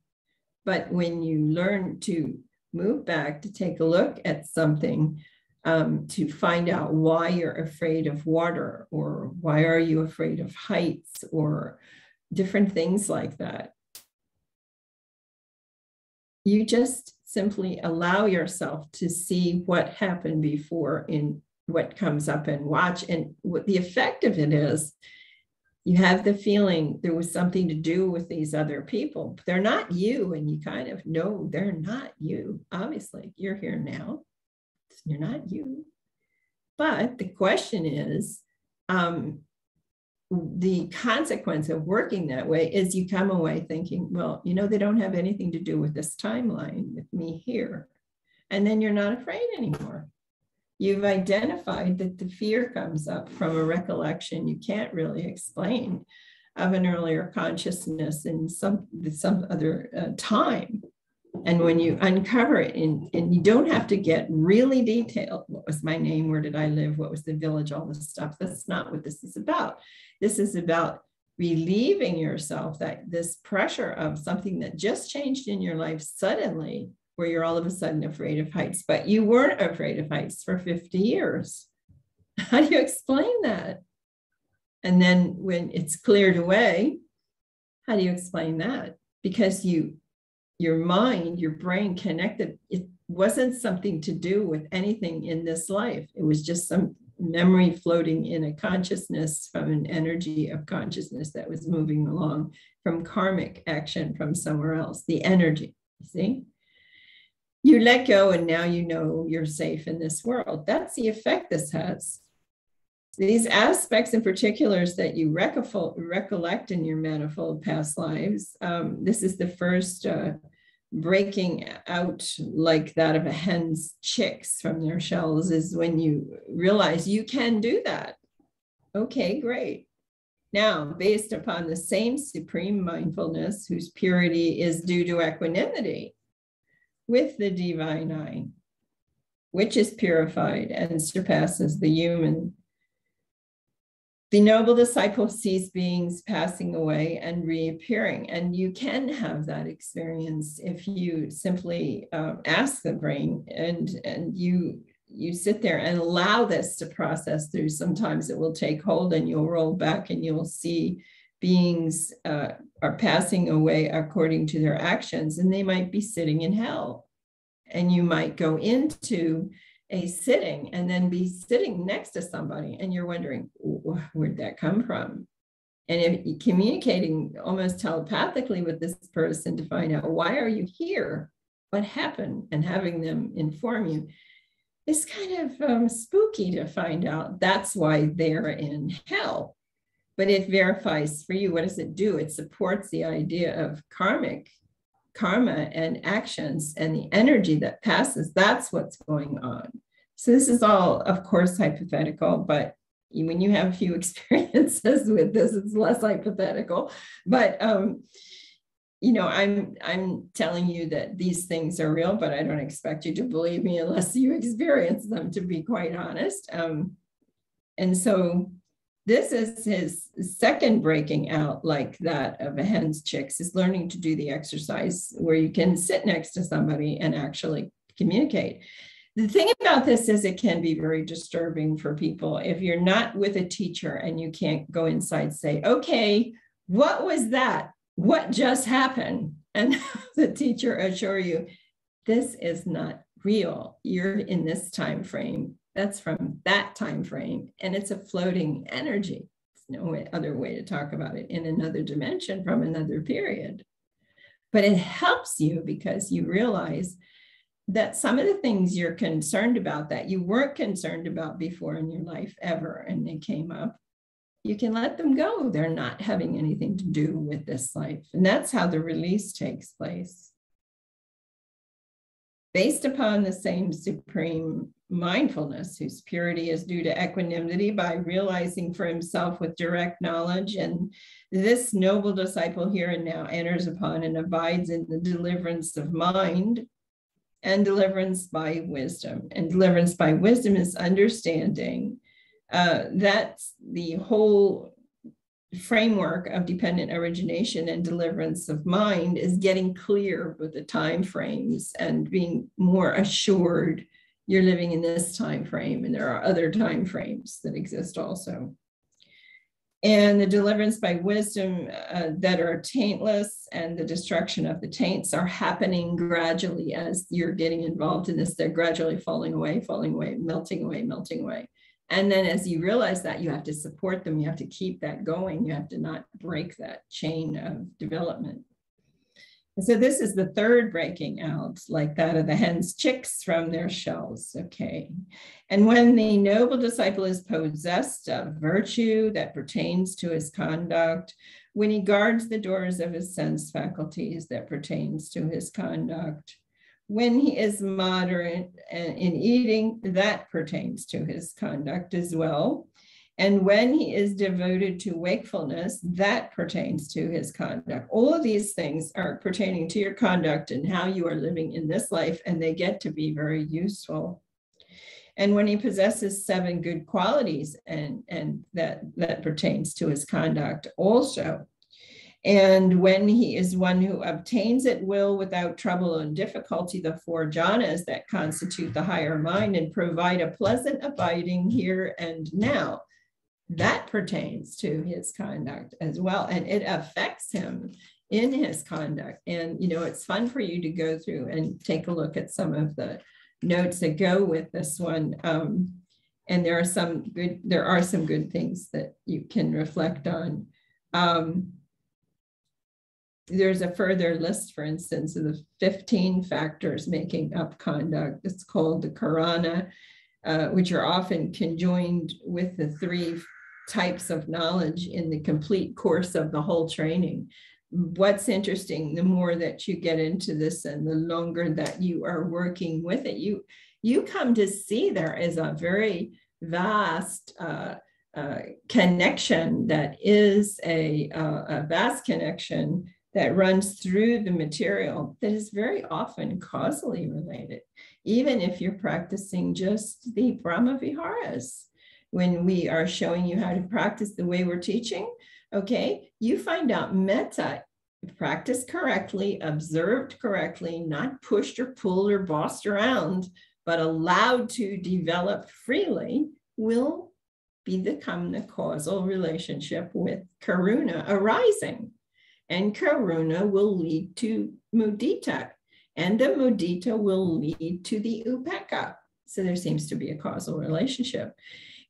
But when you learn to move back, to take a look at something, um, to find out why you're afraid of water, or why are you afraid of heights, or different things like that, you just simply allow yourself to see what happened before in what comes up and watch. And what the effect of it is, you have the feeling there was something to do with these other people, but they're not you. And you kind of know they're not you. Obviously, you're here now. You're not you. But the question is, um, the consequence of working that way is you come away thinking, well, you know, they don't have anything to do with this timeline, with me here. And then you're not afraid anymore. You've identified that the fear comes up from a recollection you can't really explain of an earlier consciousness in some, some other uh, time. And when you uncover it, in, and you don't have to get really detailed. What was my name? Where did I live? What was the village? All this stuff. That's not what this is about. This is about relieving yourself that this pressure of something that just changed in your life suddenly, where you're all of a sudden afraid of heights, but you weren't afraid of heights for fifty years. How do you explain that? And then when it's cleared away, how do you explain that? Because you your mind, your brain connected. It wasn't something to do with anything in this life. It was just some memory floating in a consciousness from an energy of consciousness that was moving along from karmic action from somewhere else, the energy, you see? You let go and now you know you're safe in this world. That's the effect this has. These aspects in particulars that you recol recollect in your manifold past lives, um, this is the first uh, breaking out like that of a hen's chicks from their shells, is when you realize you can do that. Okay, great. Now, based upon the same supreme mindfulness, whose purity is due to equanimity with the divine eye, which is purified and surpasses the human, the noble disciple sees beings passing away and reappearing. And you can have that experience if you simply um, ask the brain, and, and you, you sit there and allow this to process through. Sometimes it will take hold and you'll roll back and you'll see beings uh, are passing away according to their actions, and they might be sitting in hell. And you might go into a sitting and then be sitting next to somebody and you're wondering, where'd that come from? And if you're communicating almost telepathically with this person to find out, why are you here? What happened? And having them inform you, it's kind of um, spooky to find out that's why they're in hell. But it verifies for you. What does it do? It supports the idea of karmic karma and actions and the energy that passes. That's what's going on. So this is all, of course, hypothetical, but when you have a few experiences with this, it's less hypothetical. But um, you know, I'm I'm telling you that these things are real, but I don't expect you to believe me unless you experience them, to be quite honest. Um, and so this is his second breaking out, like that of a hen's chicks, is learning to do the exercise where you can sit next to somebody and actually communicate. The thing about this is it can be very disturbing for people if you're not with a teacher and you can't go inside and say, okay, what was that? What just happened? And the teacher assure you, this is not real. You're in this time frame. That's from that time frame. And it's a floating energy. There's no other way to talk about it, in another dimension from another period. But it helps you because you realize that some of the things you're concerned about that you weren't concerned about before in your life ever, and they came up, you can let them go. They're not having anything to do with this life. And that's how the release takes place. Based upon the same supreme mindfulness, whose purity is due to equanimity, by realizing for himself with direct knowledge, and this noble disciple here and now enters upon and abides in the deliverance of mind and deliverance by wisdom. And deliverance by wisdom is understanding. Uh, that's the whole framework of dependent origination, and deliverance of mind is getting clear with the time frames and being more assured you're living in this time frame, and there are other time frames that exist also. And the deliverance by wisdom uh, that are taintless, and the destruction of the taints are happening gradually as you're getting involved in this. They're gradually falling away, falling away, melting away, melting away. And then as you realize that, you have to support them. You have to keep that going. You have to not break that chain of development. And so this is the third breaking out, like that of the hen's chicks from their shells. Okay. And when the noble disciple is possessed of virtue that pertains to his conduct, when he guards the doors of his sense faculties that pertains to his conduct, when he is moderate in eating, that pertains to his conduct as well. And when he is devoted to wakefulness, that pertains to his conduct. All of these things are pertaining to your conduct and how you are living in this life, and they get to be very useful. And when he possesses seven good qualities, and, and that, that pertains to his conduct also. And when he is one who obtains at will without trouble and difficulty, the four jhanas that constitute the higher mind and provide a pleasant abiding here and now, that pertains to his conduct as well. And it affects him in his conduct. And, you know, it's fun for you to go through and take a look at some of the notes that go with this one. Um, and there are some good, there are some good things that you can reflect on. Um, There's a further list, for instance, of the fifteen factors making up conduct. It's called the karuna, uh, which are often conjoined with the three types of knowledge in the complete course of the whole training. What's interesting, the more that you get into this and the longer that you are working with it, you, you come to see there is a very vast uh, uh, connection that is a, uh, a vast connection that runs through the material that is very often causally related, even if you're practicing just the Brahma Viharas. When we are showing you how to practice the way we're teaching, okay, you find out metta, practiced correctly, observed correctly, not pushed or pulled or bossed around, but allowed to develop freely, will become the causal relationship with karuna arising. And karuna will lead to mudita, and the mudita will lead to the upeka. So there seems to be a causal relationship.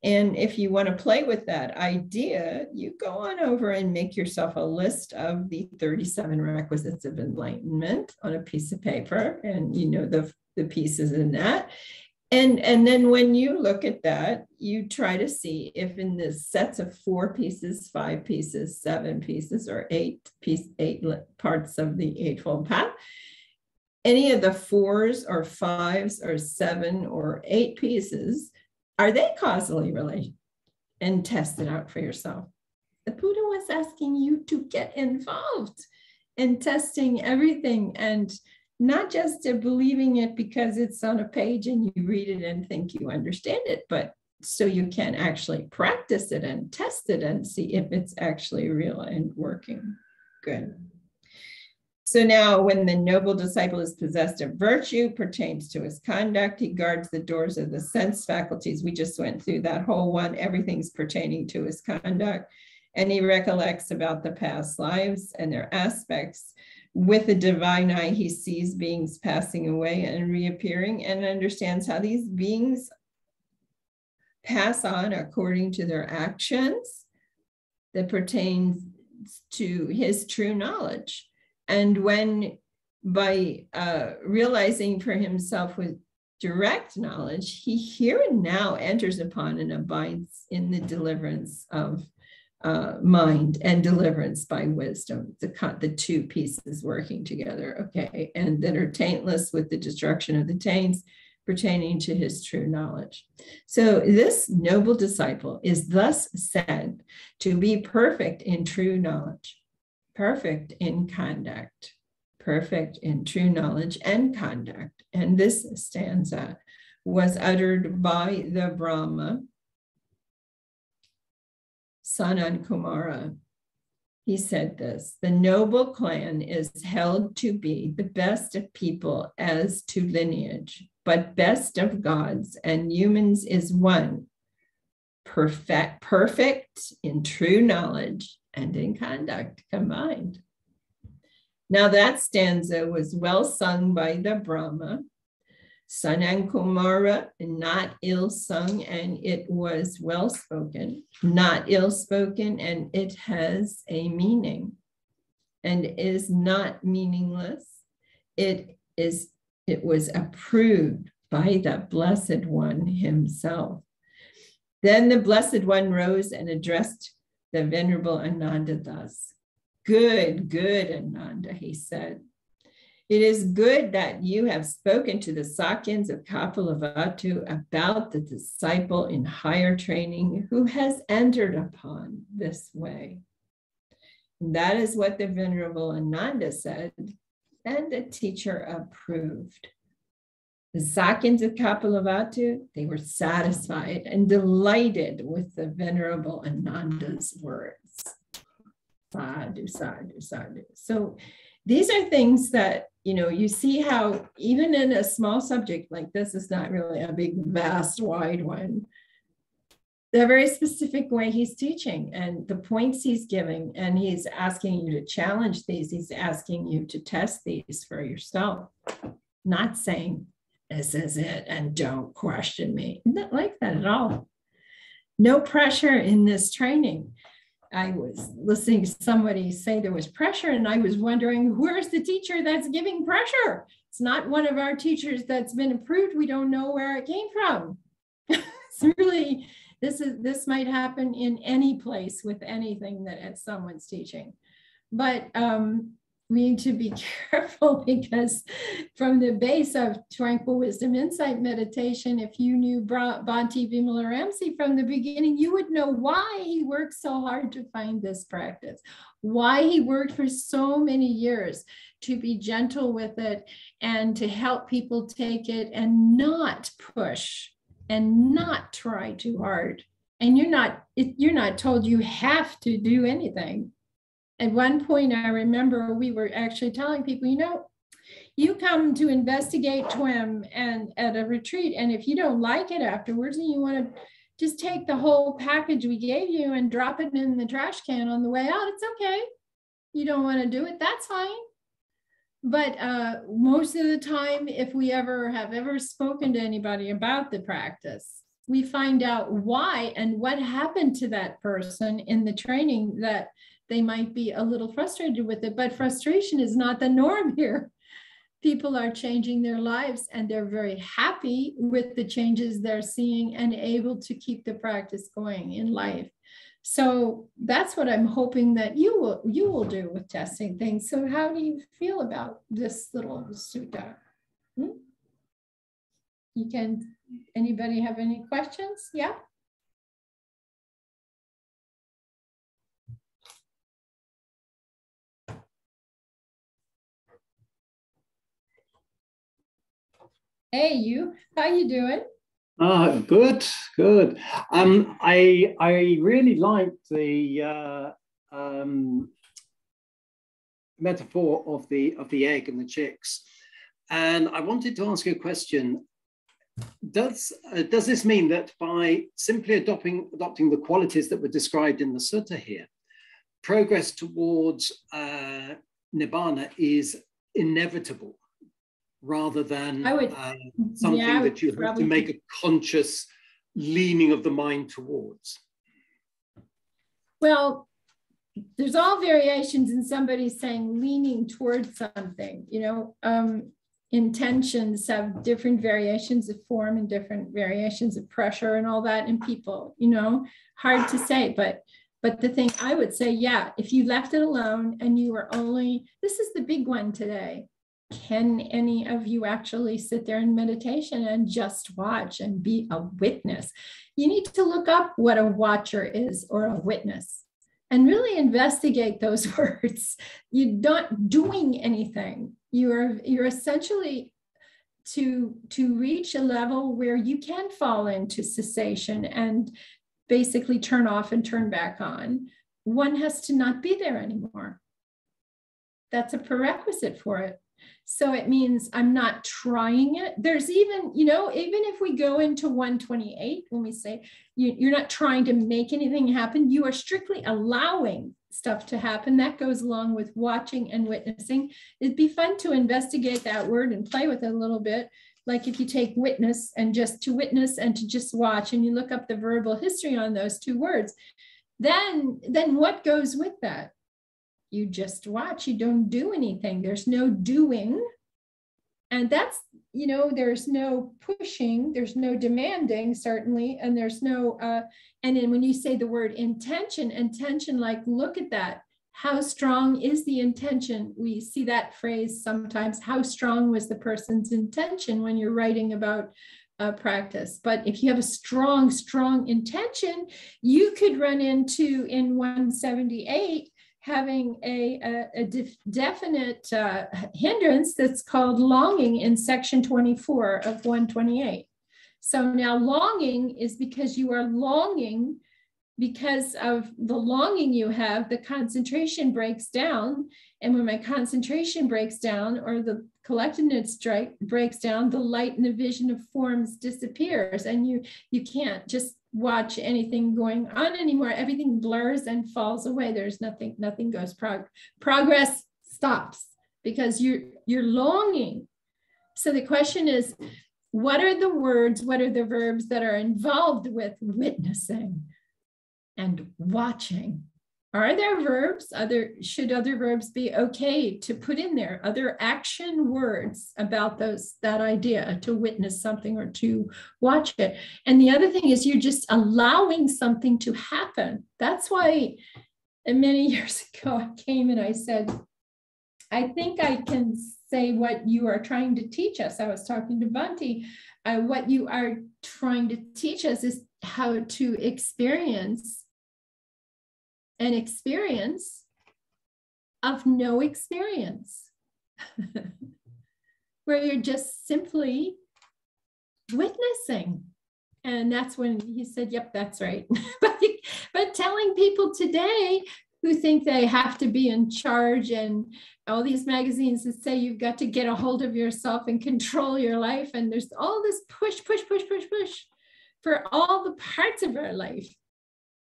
And if you want to play with that idea, you go on over and make yourself a list of the thirty-seven requisites of enlightenment on a piece of paper, and you know the, the pieces in that. And, and then when you look at that, you try to see if in the sets of four pieces, five pieces, seven pieces, or eight piece, eight parts of the Eightfold Path, any of the fours or fives or seven or eight pieces, are they causally related? and test it out for yourself. The Buddha was asking you to get involved in testing everything, and not just believing it because it's on a page and you read it and think you understand it, but so you can actually practice it and test it and see if it's actually real and working. Good. So now when the noble disciple is possessed of virtue pertains to his conduct, he guards the doors of the sense faculties. We just went through that whole one. Everything's pertaining to his conduct. And he recollects about the past lives and their aspects. With the divine eye, he sees beings passing away and reappearing, and understands how these beings pass on according to their actions that pertains to his true knowledge. And when by uh, realizing for himself with direct knowledge, he here and now enters upon and abides in the deliverance of uh, mind and deliverance by wisdom, the, the two pieces working together, okay, and that are taintless with the destruction of the taints pertaining to his true knowledge. So this noble disciple is thus said to be perfect in true knowledge, perfect in conduct, perfect in true knowledge and conduct. And this stanza was uttered by the Brahma Sanankumara. He said this: the noble clan is held to be the best of people as to lineage, but best of gods and humans is one, perfect, perfect in true knowledge and in conduct combined. Now that stanza was well sung by the Brahma Sanankumara, not ill sung, and it was well spoken, not ill spoken, and it has a meaning and is not meaningless. It is It was approved by the Blessed One himself. Then the Blessed One rose and addressed the Venerable Ananda thus. Good, good, Ananda, he said. It is good that you have spoken to the Sakyans of Kapilavatthu about the disciple in higher training who has entered upon this way. And that is what the Venerable Ananda said, and the teacher approved. The Sakyans of Kapilavatthu, they were satisfied and delighted with the Venerable Ananda's words. Sadhu, sadhu, sadhu. So these are things that, you know, you see how even in a small subject like this, it's not really a big, vast, wide one. The very specific way he's teaching and the points he's giving, and he's asking you to challenge these, he's asking you to test these for yourself, not saying, this is it and don't question me. Not like that at all. No pressure in this training. I was listening to somebody say there was pressure, and I was wondering, where's the teacher that's giving pressure? It's not one of our teachers that's been approved. We don't know where it came from. It's really... This is this might happen in any place with anything that someone's teaching, but um, we need to be careful, because from the base of Tranquil Wisdom Insight Meditation, if you knew Bhante Vimalaramsi from the beginning, you would know why he worked so hard to find this practice, why he worked for so many years to be gentle with it and to help people take it and not push and not try too hard. And you're not, you're not told you have to do anything. At one point, I remember we were actually telling people, you know, you come to investigate T W I M and at a retreat, and if you don't like it afterwards and you want to just take the whole package we gave you and drop it in the trash can on the way out, it's okay. You don't want to do it, that's fine. But uh, most of the time, if we ever have ever spoken to anybody about the practice, we find out why and what happened to that person in the training that they might be a little frustrated with it. But frustration is not the norm here. People are changing their lives, and they're very happy with the changes they're seeing and able to keep the practice going in life. So that's what I'm hoping that you will you will do with testing things. So how do you feel about this little sutta? Hmm? You can, anybody have any questions? Yeah? Hey, you. How you doing? Oh, good, good. Um, I I really liked the uh, um, metaphor of the of the egg and the chicks, and I wanted to ask you a question. Does uh, does this mean that by simply adopting adopting the qualities that were described in the sutta here, progress towards uh, nibbana is inevitable, rather than I would, uh, something yeah, that you have to make a conscious leaning of the mind towards? Well, there's all variations in somebody saying leaning towards something. You know, um, intentions have different variations of form and different variations of pressure and all that in people. You know, hard to say, but but the thing I would say, yeah, if you left it alone and you were only, this is the big one today. Can any of you actually sit there in meditation and just watch and be a witness? You need to look up what a watcher is or a witness and really investigate those words. You're not doing anything. You're, you're essentially to, to reach a level where you can fall into cessation and basically turn off and turn back on. One has to not be there anymore. That's a prerequisite for it. So it means I'm not trying it. There's even, you know, even if we go into one twenty-eight, when we say you, you're not trying to make anything happen, you are strictly allowing stuff to happen. That goes along with watching and witnessing. It'd be fun to investigate that word and play with it a little bit. Like if you take witness and just to witness and to just watch, and you look up the verbal history on those two words, then, then what goes with that? You just watch, you don't do anything. There's no doing. And that's, you know, there's no pushing, there's no demanding, certainly. And there's no, uh, and then when you say the word intention, intention, like, look at that. How strong is the intention? We see that phrase sometimes. How strong was the person's intention when you're writing about uh, practice? But if you have a strong, strong intention, you could run into in one seventy-eight, having a, a, a def definite uh, hindrance that's called longing in section twenty-four of one twenty-eight. So now longing is because you are longing, because of the longing you have, the concentration breaks down. And when my concentration breaks down, or the collectedness breaks down, the light and the vision of forms disappears, and you, you can't just watch anything going on anymore. Everything blurs and falls away. There's nothing, nothing goes, prog progress stops because you're, you're longing. So the question is, what are the words, what are the verbs that are involved with witnessing and watching? Are there verbs? Other, should other verbs be okay to put in there? Other action words about those, that idea to witness something or to watch it. And the other thing is you're just allowing something to happen. That's why many years ago I came and I said, I think I can say what you are trying to teach us. I was talking to Bhante. Uh, what you are trying to teach us is how to experience an experience of no experience, where you're just simply witnessing. And that's when he said, yep, that's right. but, but telling people today who think they have to be in charge and all these magazines that say you've got to get a hold of yourself and control your life. And there's all this push, push, push, push, push for all the parts of our life,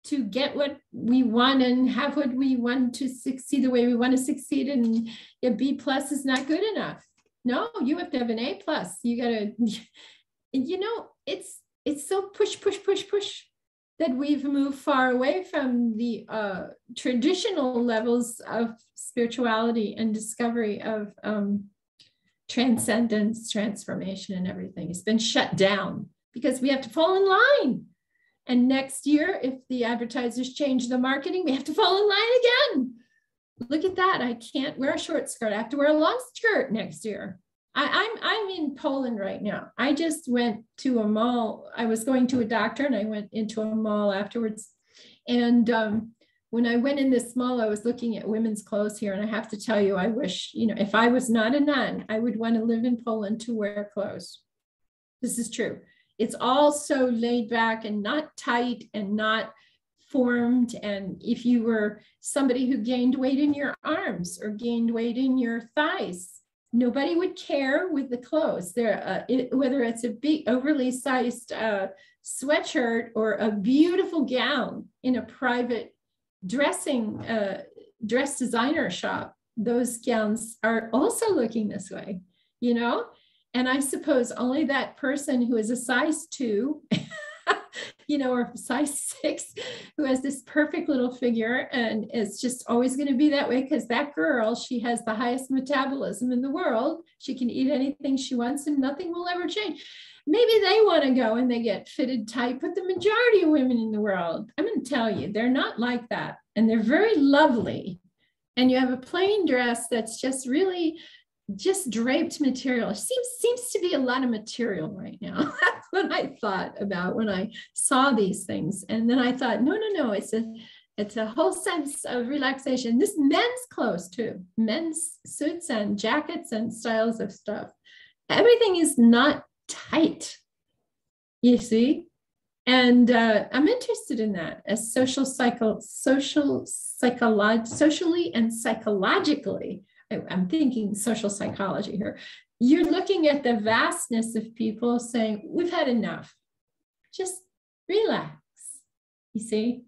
to get what we want and have what we want, to succeed the way we want to succeed, and a B plus is not good enough. No, you have to have an A plus. You gotta, you know, it's it's so push, push, push, push that we've moved far away from the uh, traditional levels of spirituality and discovery of um, transcendence, transformation, and everything. It's been shut down because we have to fall in line. And next year, if the advertisers change the marketing, we have to fall in line again. Look at that. I can't wear a short skirt. I have to wear a long skirt next year. I, I'm, I'm in Poland right now. I just went to a mall. I was going to a doctor and I went into a mall afterwards. And um, when I went in this mall, I was looking at women's clothes here. And I have to tell you, I wish, you know, if I was not a nun, I would want to live in Poland to wear clothes. This is true. It's all so laid back and not tight and not formed. And if you were somebody who gained weight in your arms or gained weight in your thighs, nobody would care with the clothes. There, uh, it, whether it's a big, overly sized uh, sweatshirt or a beautiful gown in a private dressing uh, dress designer shop, those gowns are also looking this way, you know? And I suppose only that person who is a size two, you know, or size six, who has this perfect little figure and is just always going to be that way, because that girl, she has the highest metabolism in the world. She can eat anything she wants and nothing will ever change. Maybe they want to go and they get fitted tight, but the majority of women in the world, I'm going to tell you, they're not like that. And they're very lovely. And you have a plain dress that's just really just draped material. Seems seems to be a lot of material right now. That's what I thought about when I saw these things. And then I thought, no, no, no, it's a it's a whole sense of relaxation. This men's clothes too, men's suits and jackets and styles of stuff. Everything is not tight, you see. And uh, I'm interested in that as social cycle, social psycholo- socially and psychologically. I'm thinking social psychology here. You're looking at the vastness of people saying, we've had enough. Just relax, you see?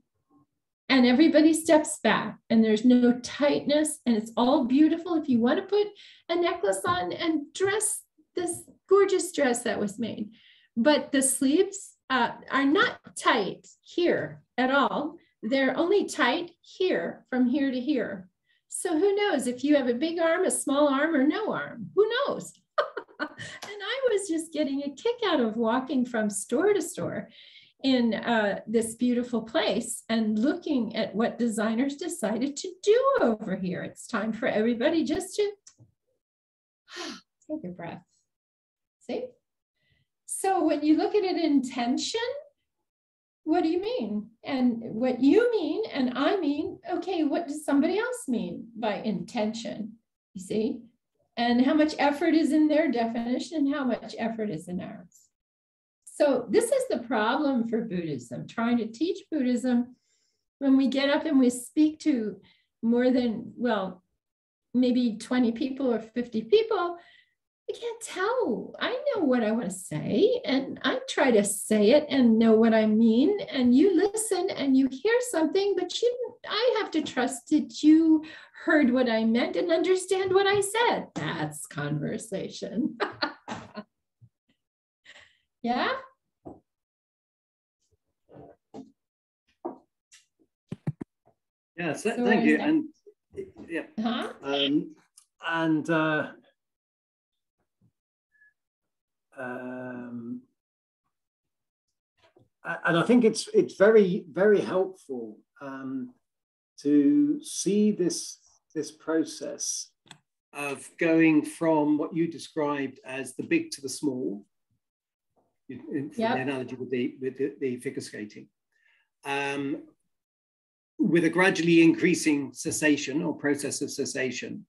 And everybody steps back and there's no tightness and it's all beautiful. If you want to put a necklace on and dress this gorgeous dress that was made, but the sleeves uh, are not tight here at all. They're only tight here, from here to here. So who knows if you have a big arm, a small arm, or no arm? Who knows? And I was just getting a kick out of walking from store to store in uh, this beautiful place and looking at what designers decided to do over here. It's time for everybody just to take a breath. See? So when you look at it in tension, what do you mean? And what you mean, and I mean, okay, what does somebody else mean by intention, you see? And how much effort is in their definition and how much effort is in ours. So this is the problem for Buddhism, trying to teach Buddhism. When we get up and we speak to more than, well, maybe twenty people or fifty people, I can't tell. I know what I want to say, and I try to say it and know what I mean. And you listen and you hear something, but you, I have to trust that you heard what I meant and understand what I said. That's conversation. Yeah? Yes, so thank you. And yeah. Huh? Um, and uh, Um, and I think it's it's very, very helpful um, to see this this process of going from what you described as the big to the small, in yep. the analogy with the, with the, the figure skating, um, with a gradually increasing cessation or process of cessation.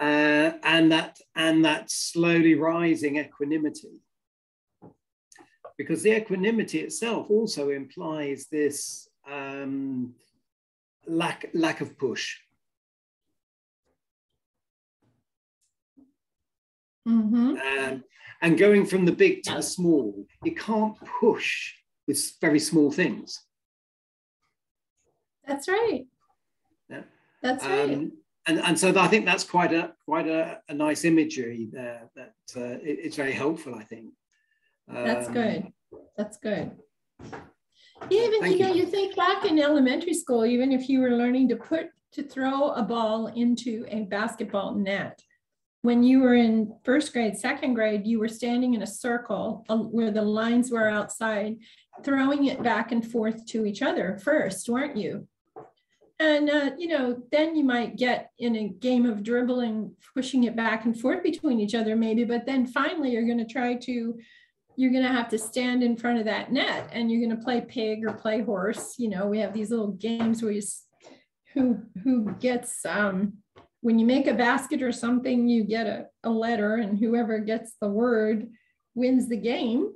Uh, and that and that slowly rising equanimity, because the equanimity itself also implies this um, lack lack of push. Mm-hmm. um, and going from the big to the small, you can't push with very small things. That's right. Yeah. That's right. Um, And, and so I think that's quite a quite a, a nice imagery there. That uh, it, it's very helpful, I think. Um, that's good. That's good. Even you know, you. you think back in elementary school, even if you were learning to put to throw a ball into a basketball net, when you were in first grade, second grade, you were standing in a circle where the lines were outside, throwing it back and forth to each other first, weren't you? And, uh, you know, then you might get in a game of dribbling, pushing it back and forth between each other maybe, but then finally you're going to try to, you're going to have to stand in front of that net and you're going to play pig or play horse. You know, we have these little games where you, who, who gets, um, when you make a basket or something, you get a, a letter and whoever gets the word wins the game.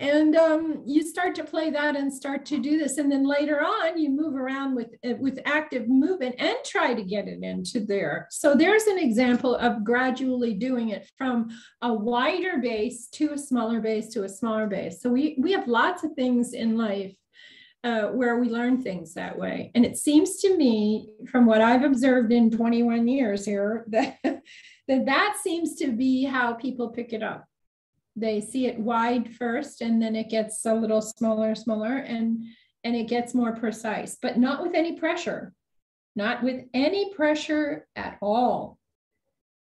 And um, you start to play that and start to do this. And then later on, you move around with, with active movement and try to get it into there. So there's an example of gradually doing it from a wider base to a smaller base to a smaller base. So we, we have lots of things in life uh, where we learn things that way. And it seems to me, from what I've observed in twenty-one years here, that that, that seems to be how people pick it up. They see it wide first, and then it gets a little smaller, smaller, and, and it gets more precise, but not with any pressure, not with any pressure at all.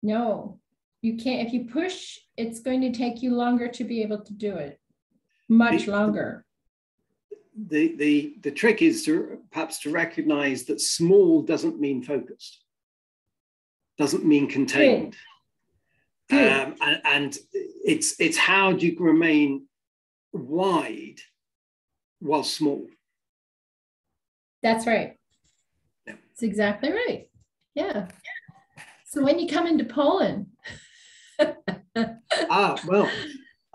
No, you can't. If you push, it's going to take you longer to be able to do it, much the, longer. The, the, the trick is to perhaps to recognize that small doesn't mean focused, doesn't mean contained. Good. Um, and, and it's it's how do you remain wide while small? That's right. Yeah. That's exactly right. Yeah. So when you come into Poland, ah well,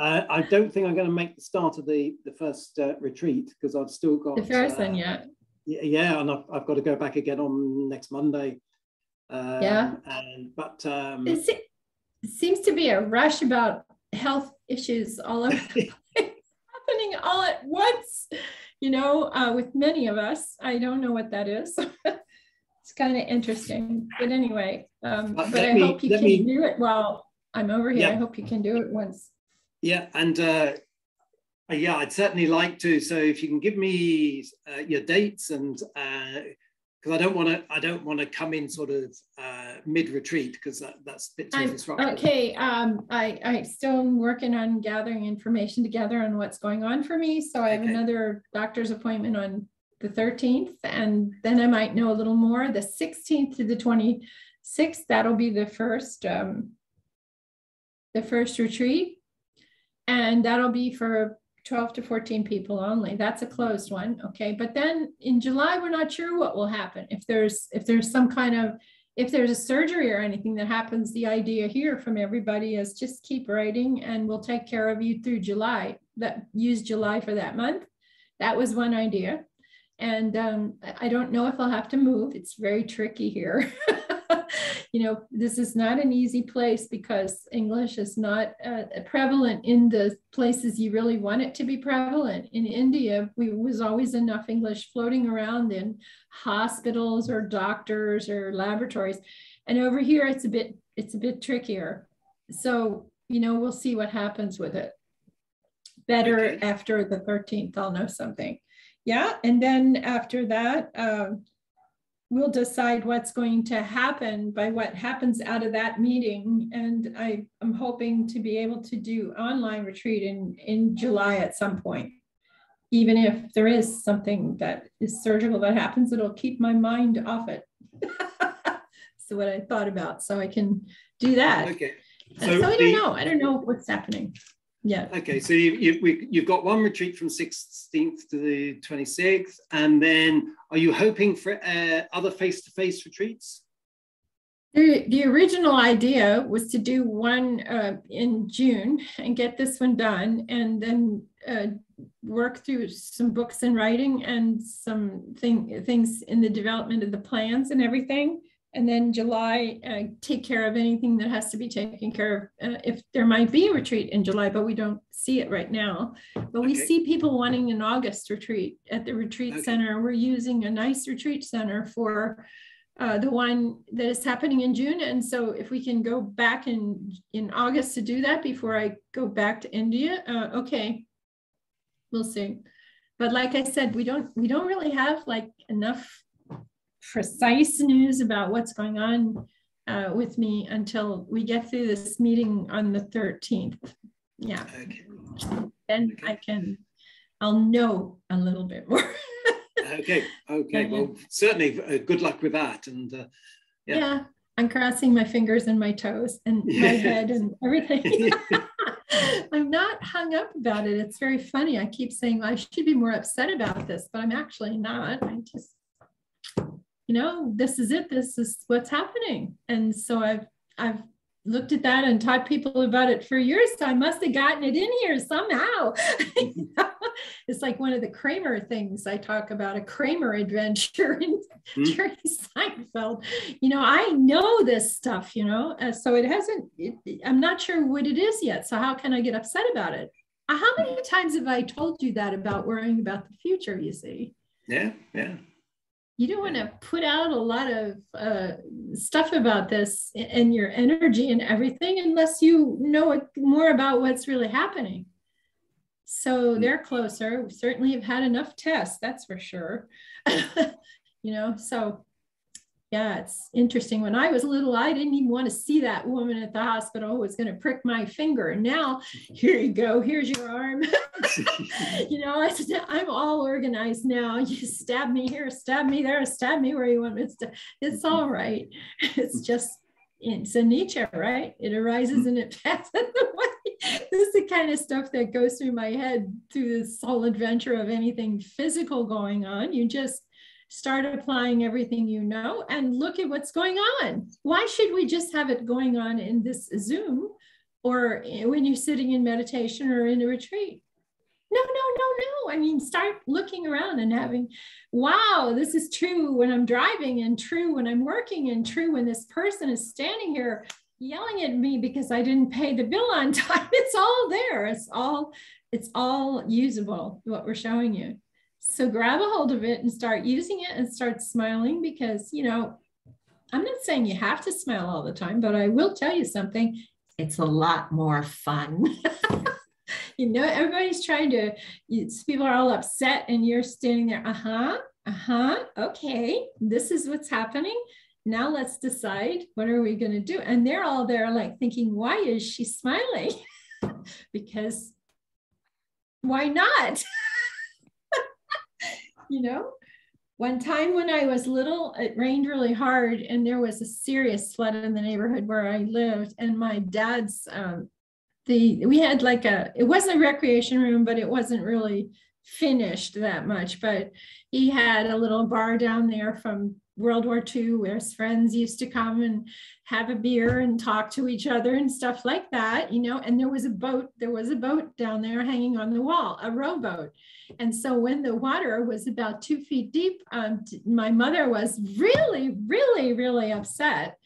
uh, I don't think I'm going to make the start of the the first uh, retreat because I've still got the first uh, one yet. Yeah, yeah, and I've, I've got to go back again on next Monday. Um, yeah. And but. Um, Is it- It seems to be a rush about health issues all over the place, happening all at once, you know, uh, with many of us. I don't know what that is. It's kind of interesting. But anyway, um, but, but I me, hope you can me, do it while I'm over here. Yeah. I hope you can do it once. Yeah. And uh, yeah, I'd certainly like to. So if you can give me uh, your dates and uh because I don't want to, I don't want to come in sort of uh, mid-retreat because that, that's a bit too disruptive. Okay, um, I I'm still working on gathering information together on what's going on for me. So I have okay. another doctor's appointment on the thirteenth, and then I might know a little more. The sixteenth to the twenty-sixth, that'll be the first, um, the first retreat, and that'll be for twelve to fourteen people only. That's a closed one. Okay. But then in July, we're not sure what will happen. If there's, if there's some kind of, if there's a surgery or anything that happens, the idea here from everybody is just keep writing and we'll take care of you through July. That use July for that month. That was one idea. And um, I don't know if I'll have to move. It's very tricky here. You know, this is not an easy place because English is not uh, prevalent in the places you really want it to be prevalent. In India, we was always enough English floating around in hospitals or doctors or laboratories. And over here, it's a bit, it's a bit trickier. So, you know, we'll see what happens with it. Better okay. After the thirteenth, I'll know something. Yeah. And then after that, um, we'll decide what's going to happen by what happens out of that meeting. And I am hoping to be able to do online retreat in, in July at some point. Even if there is something that is surgical that happens, it'll keep my mind off it. So what I thought about, so I can do that. Okay. So, so I don't know, I don't know what's happening. Yeah. Okay, so you, you, we, you've got one retreat from sixteenth to the twenty-sixth, and then are you hoping for uh, other face-to-face retreats? The, the original idea was to do one uh, in June and get this one done, and then uh, work through some books and writing and some thing, things in the development of the plans and everything. And then July, uh, take care of anything that has to be taken care of. Uh, if there might be a retreat in July, but we don't see it right now. But okay. we see people wanting an August retreat at the retreat okay. center. We're using a nice retreat center for uh, the one that is happening in June. And so if we can go back in, in August to do that before I go back to India, uh, okay, we'll see. But like I said, we don't we don't really have like enough precise news about what's going on uh, with me until we get through this meeting on the thirteenth. Yeah. Okay. Then okay. I can, I'll know a little bit more. Okay. Okay. Well, certainly uh, good luck with that. And uh, yeah. yeah, I'm crossing my fingers and my toes and my head and everything. I'm not hung up about it. It's very funny. I keep saying, well, I should be more upset about this, but I'm actually not. I just, you know, this is it, this is what's happening. And so I've I've looked at that and taught people about it for years, so I must have gotten it in here somehow. You know? It's like one of the Kramer things I talk about, a Kramer adventure in mm. Jerry Seinfeld. You know, I know this stuff, you know, uh, so it hasn't, it, I'm not sure what it is yet, so how can I get upset about it? Uh, how many times have I told you that about worrying about the future, you see? Yeah, yeah. You don't want to put out a lot of uh, stuff about this and your energy and everything unless you know more about what's really happening. So they're closer. We certainly have had enough tests, that's for sure. You know, so yeah, it's interesting. When I was little, I didn't even want to see that woman at the hospital who was going to prick my finger. Now, here you go. Here's your arm. You know, I, I'm all organized now. You stab me here, stab me there, stab me where you want me to. It's all right. It's just, it's a nature, right? It arises and it passes away. This is the kind of stuff that goes through my head through this whole adventure of anything physical going on. You just start applying everything you know and look at what's going on. Why should we just have it going on in this Zoom or when you're sitting in meditation or in a retreat? No, no, no, no. I mean, start looking around and having, wow, this is true when I'm driving and true when I'm working and true when this person is standing here yelling at me because I didn't pay the bill on time. It's all there. It's all, it's all usable, what we're showing you. So grab a hold of it and start using it and start smiling because, you know, I'm not saying you have to smile all the time, but I will tell you something. It's a lot more fun. You know, everybody's trying to, it's, people are all upset and you're standing there. Uh-huh. Uh-huh. Okay. This is what's happening. Now let's decide what are we going to do? And they're all there like thinking, why is she smiling? Because why not? You know, one time when I was little, it rained really hard and there was a serious flood in the neighborhood where I lived. And my dad's, um, the we had like a, it wasn't a recreation room, but it wasn't really finished that much. But he had a little bar down there from World War Two where his friends used to come and have a beer and talk to each other and stuff like that, you know, and there was a boat, there was a boat down there hanging on the wall, a rowboat. And so when the water was about two feet deep, um, my mother was really, really, really upset.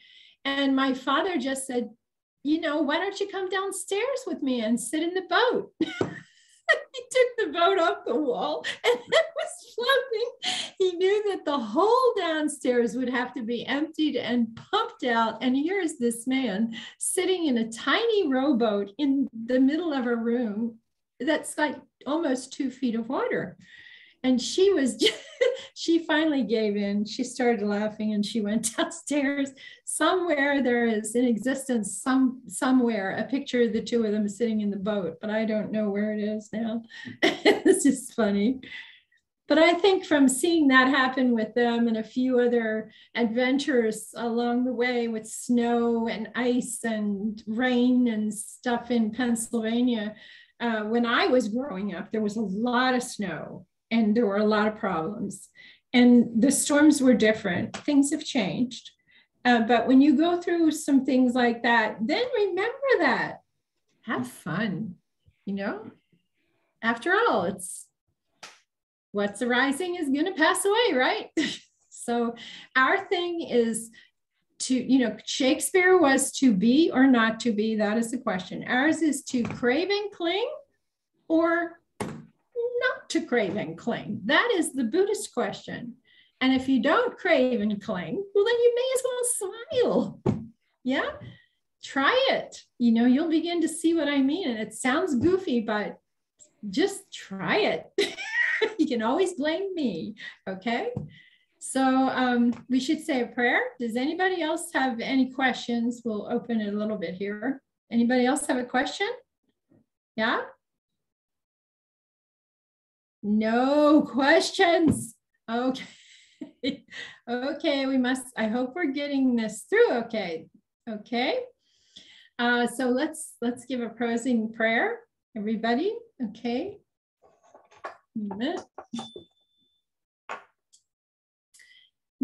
And my father just said, you know, why don't you come downstairs with me and sit in the boat? He took the boat off the wall and it was floating. He knew that the whole downstairs would have to be emptied and pumped out. And here's this man sitting in a tiny rowboat in the middle of a room that's like almost two feet of water. And she was, just, she finally gave in. She started laughing and she went downstairs. Somewhere there is in existence, some somewhere, a picture of the two of them sitting in the boat, but I don't know where it is now. It's just funny. But I think from seeing that happen with them and a few other adventures along the way with snow and ice and rain and stuff in Pennsylvania, Uh, when I was growing up, there was a lot of snow and there were a lot of problems and the storms were different. Things have changed. Uh, but when you go through some things like that, then remember that. Have fun, you know? After all, it's what's arising is going to pass away, right? So our thing is to, you know, Shakespeare was to be or not to be. That is the question. Ours is to crave and cling or not to crave and cling. That is the Buddhist question. And if you don't crave and cling, well, then you may as well smile. Yeah. Try it. You know, you'll begin to see what I mean. And it sounds goofy, but just try it. You can always blame me. Okay. So um, we should say a prayer. Does anybody else have any questions? We'll open it a little bit here. Anybody else have a question? Yeah? No questions. Okay. Okay, we must, I hope we're getting this through. Okay. Okay. Uh, so let's, let's give a closing prayer, everybody. Okay.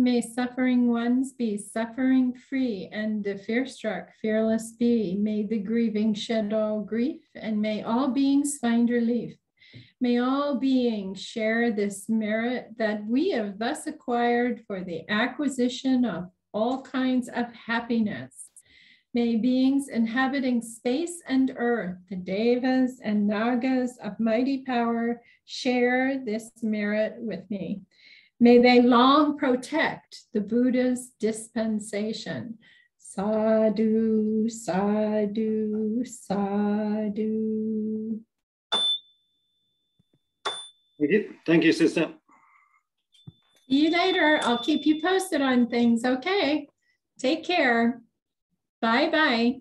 May suffering ones be suffering free and the fear-struck fearless be. May the grieving shed all grief, and may all beings find relief. May all beings share this merit that we have thus acquired for the acquisition of all kinds of happiness. May beings inhabiting space and earth, the devas and nagas of mighty power, share this merit with me. May they long protect the Buddha's dispensation. Sadhu, sadhu, sadhu. Thank you. Thank you, sister. See you later. I'll keep you posted on things. Okay. Take care. Bye-bye.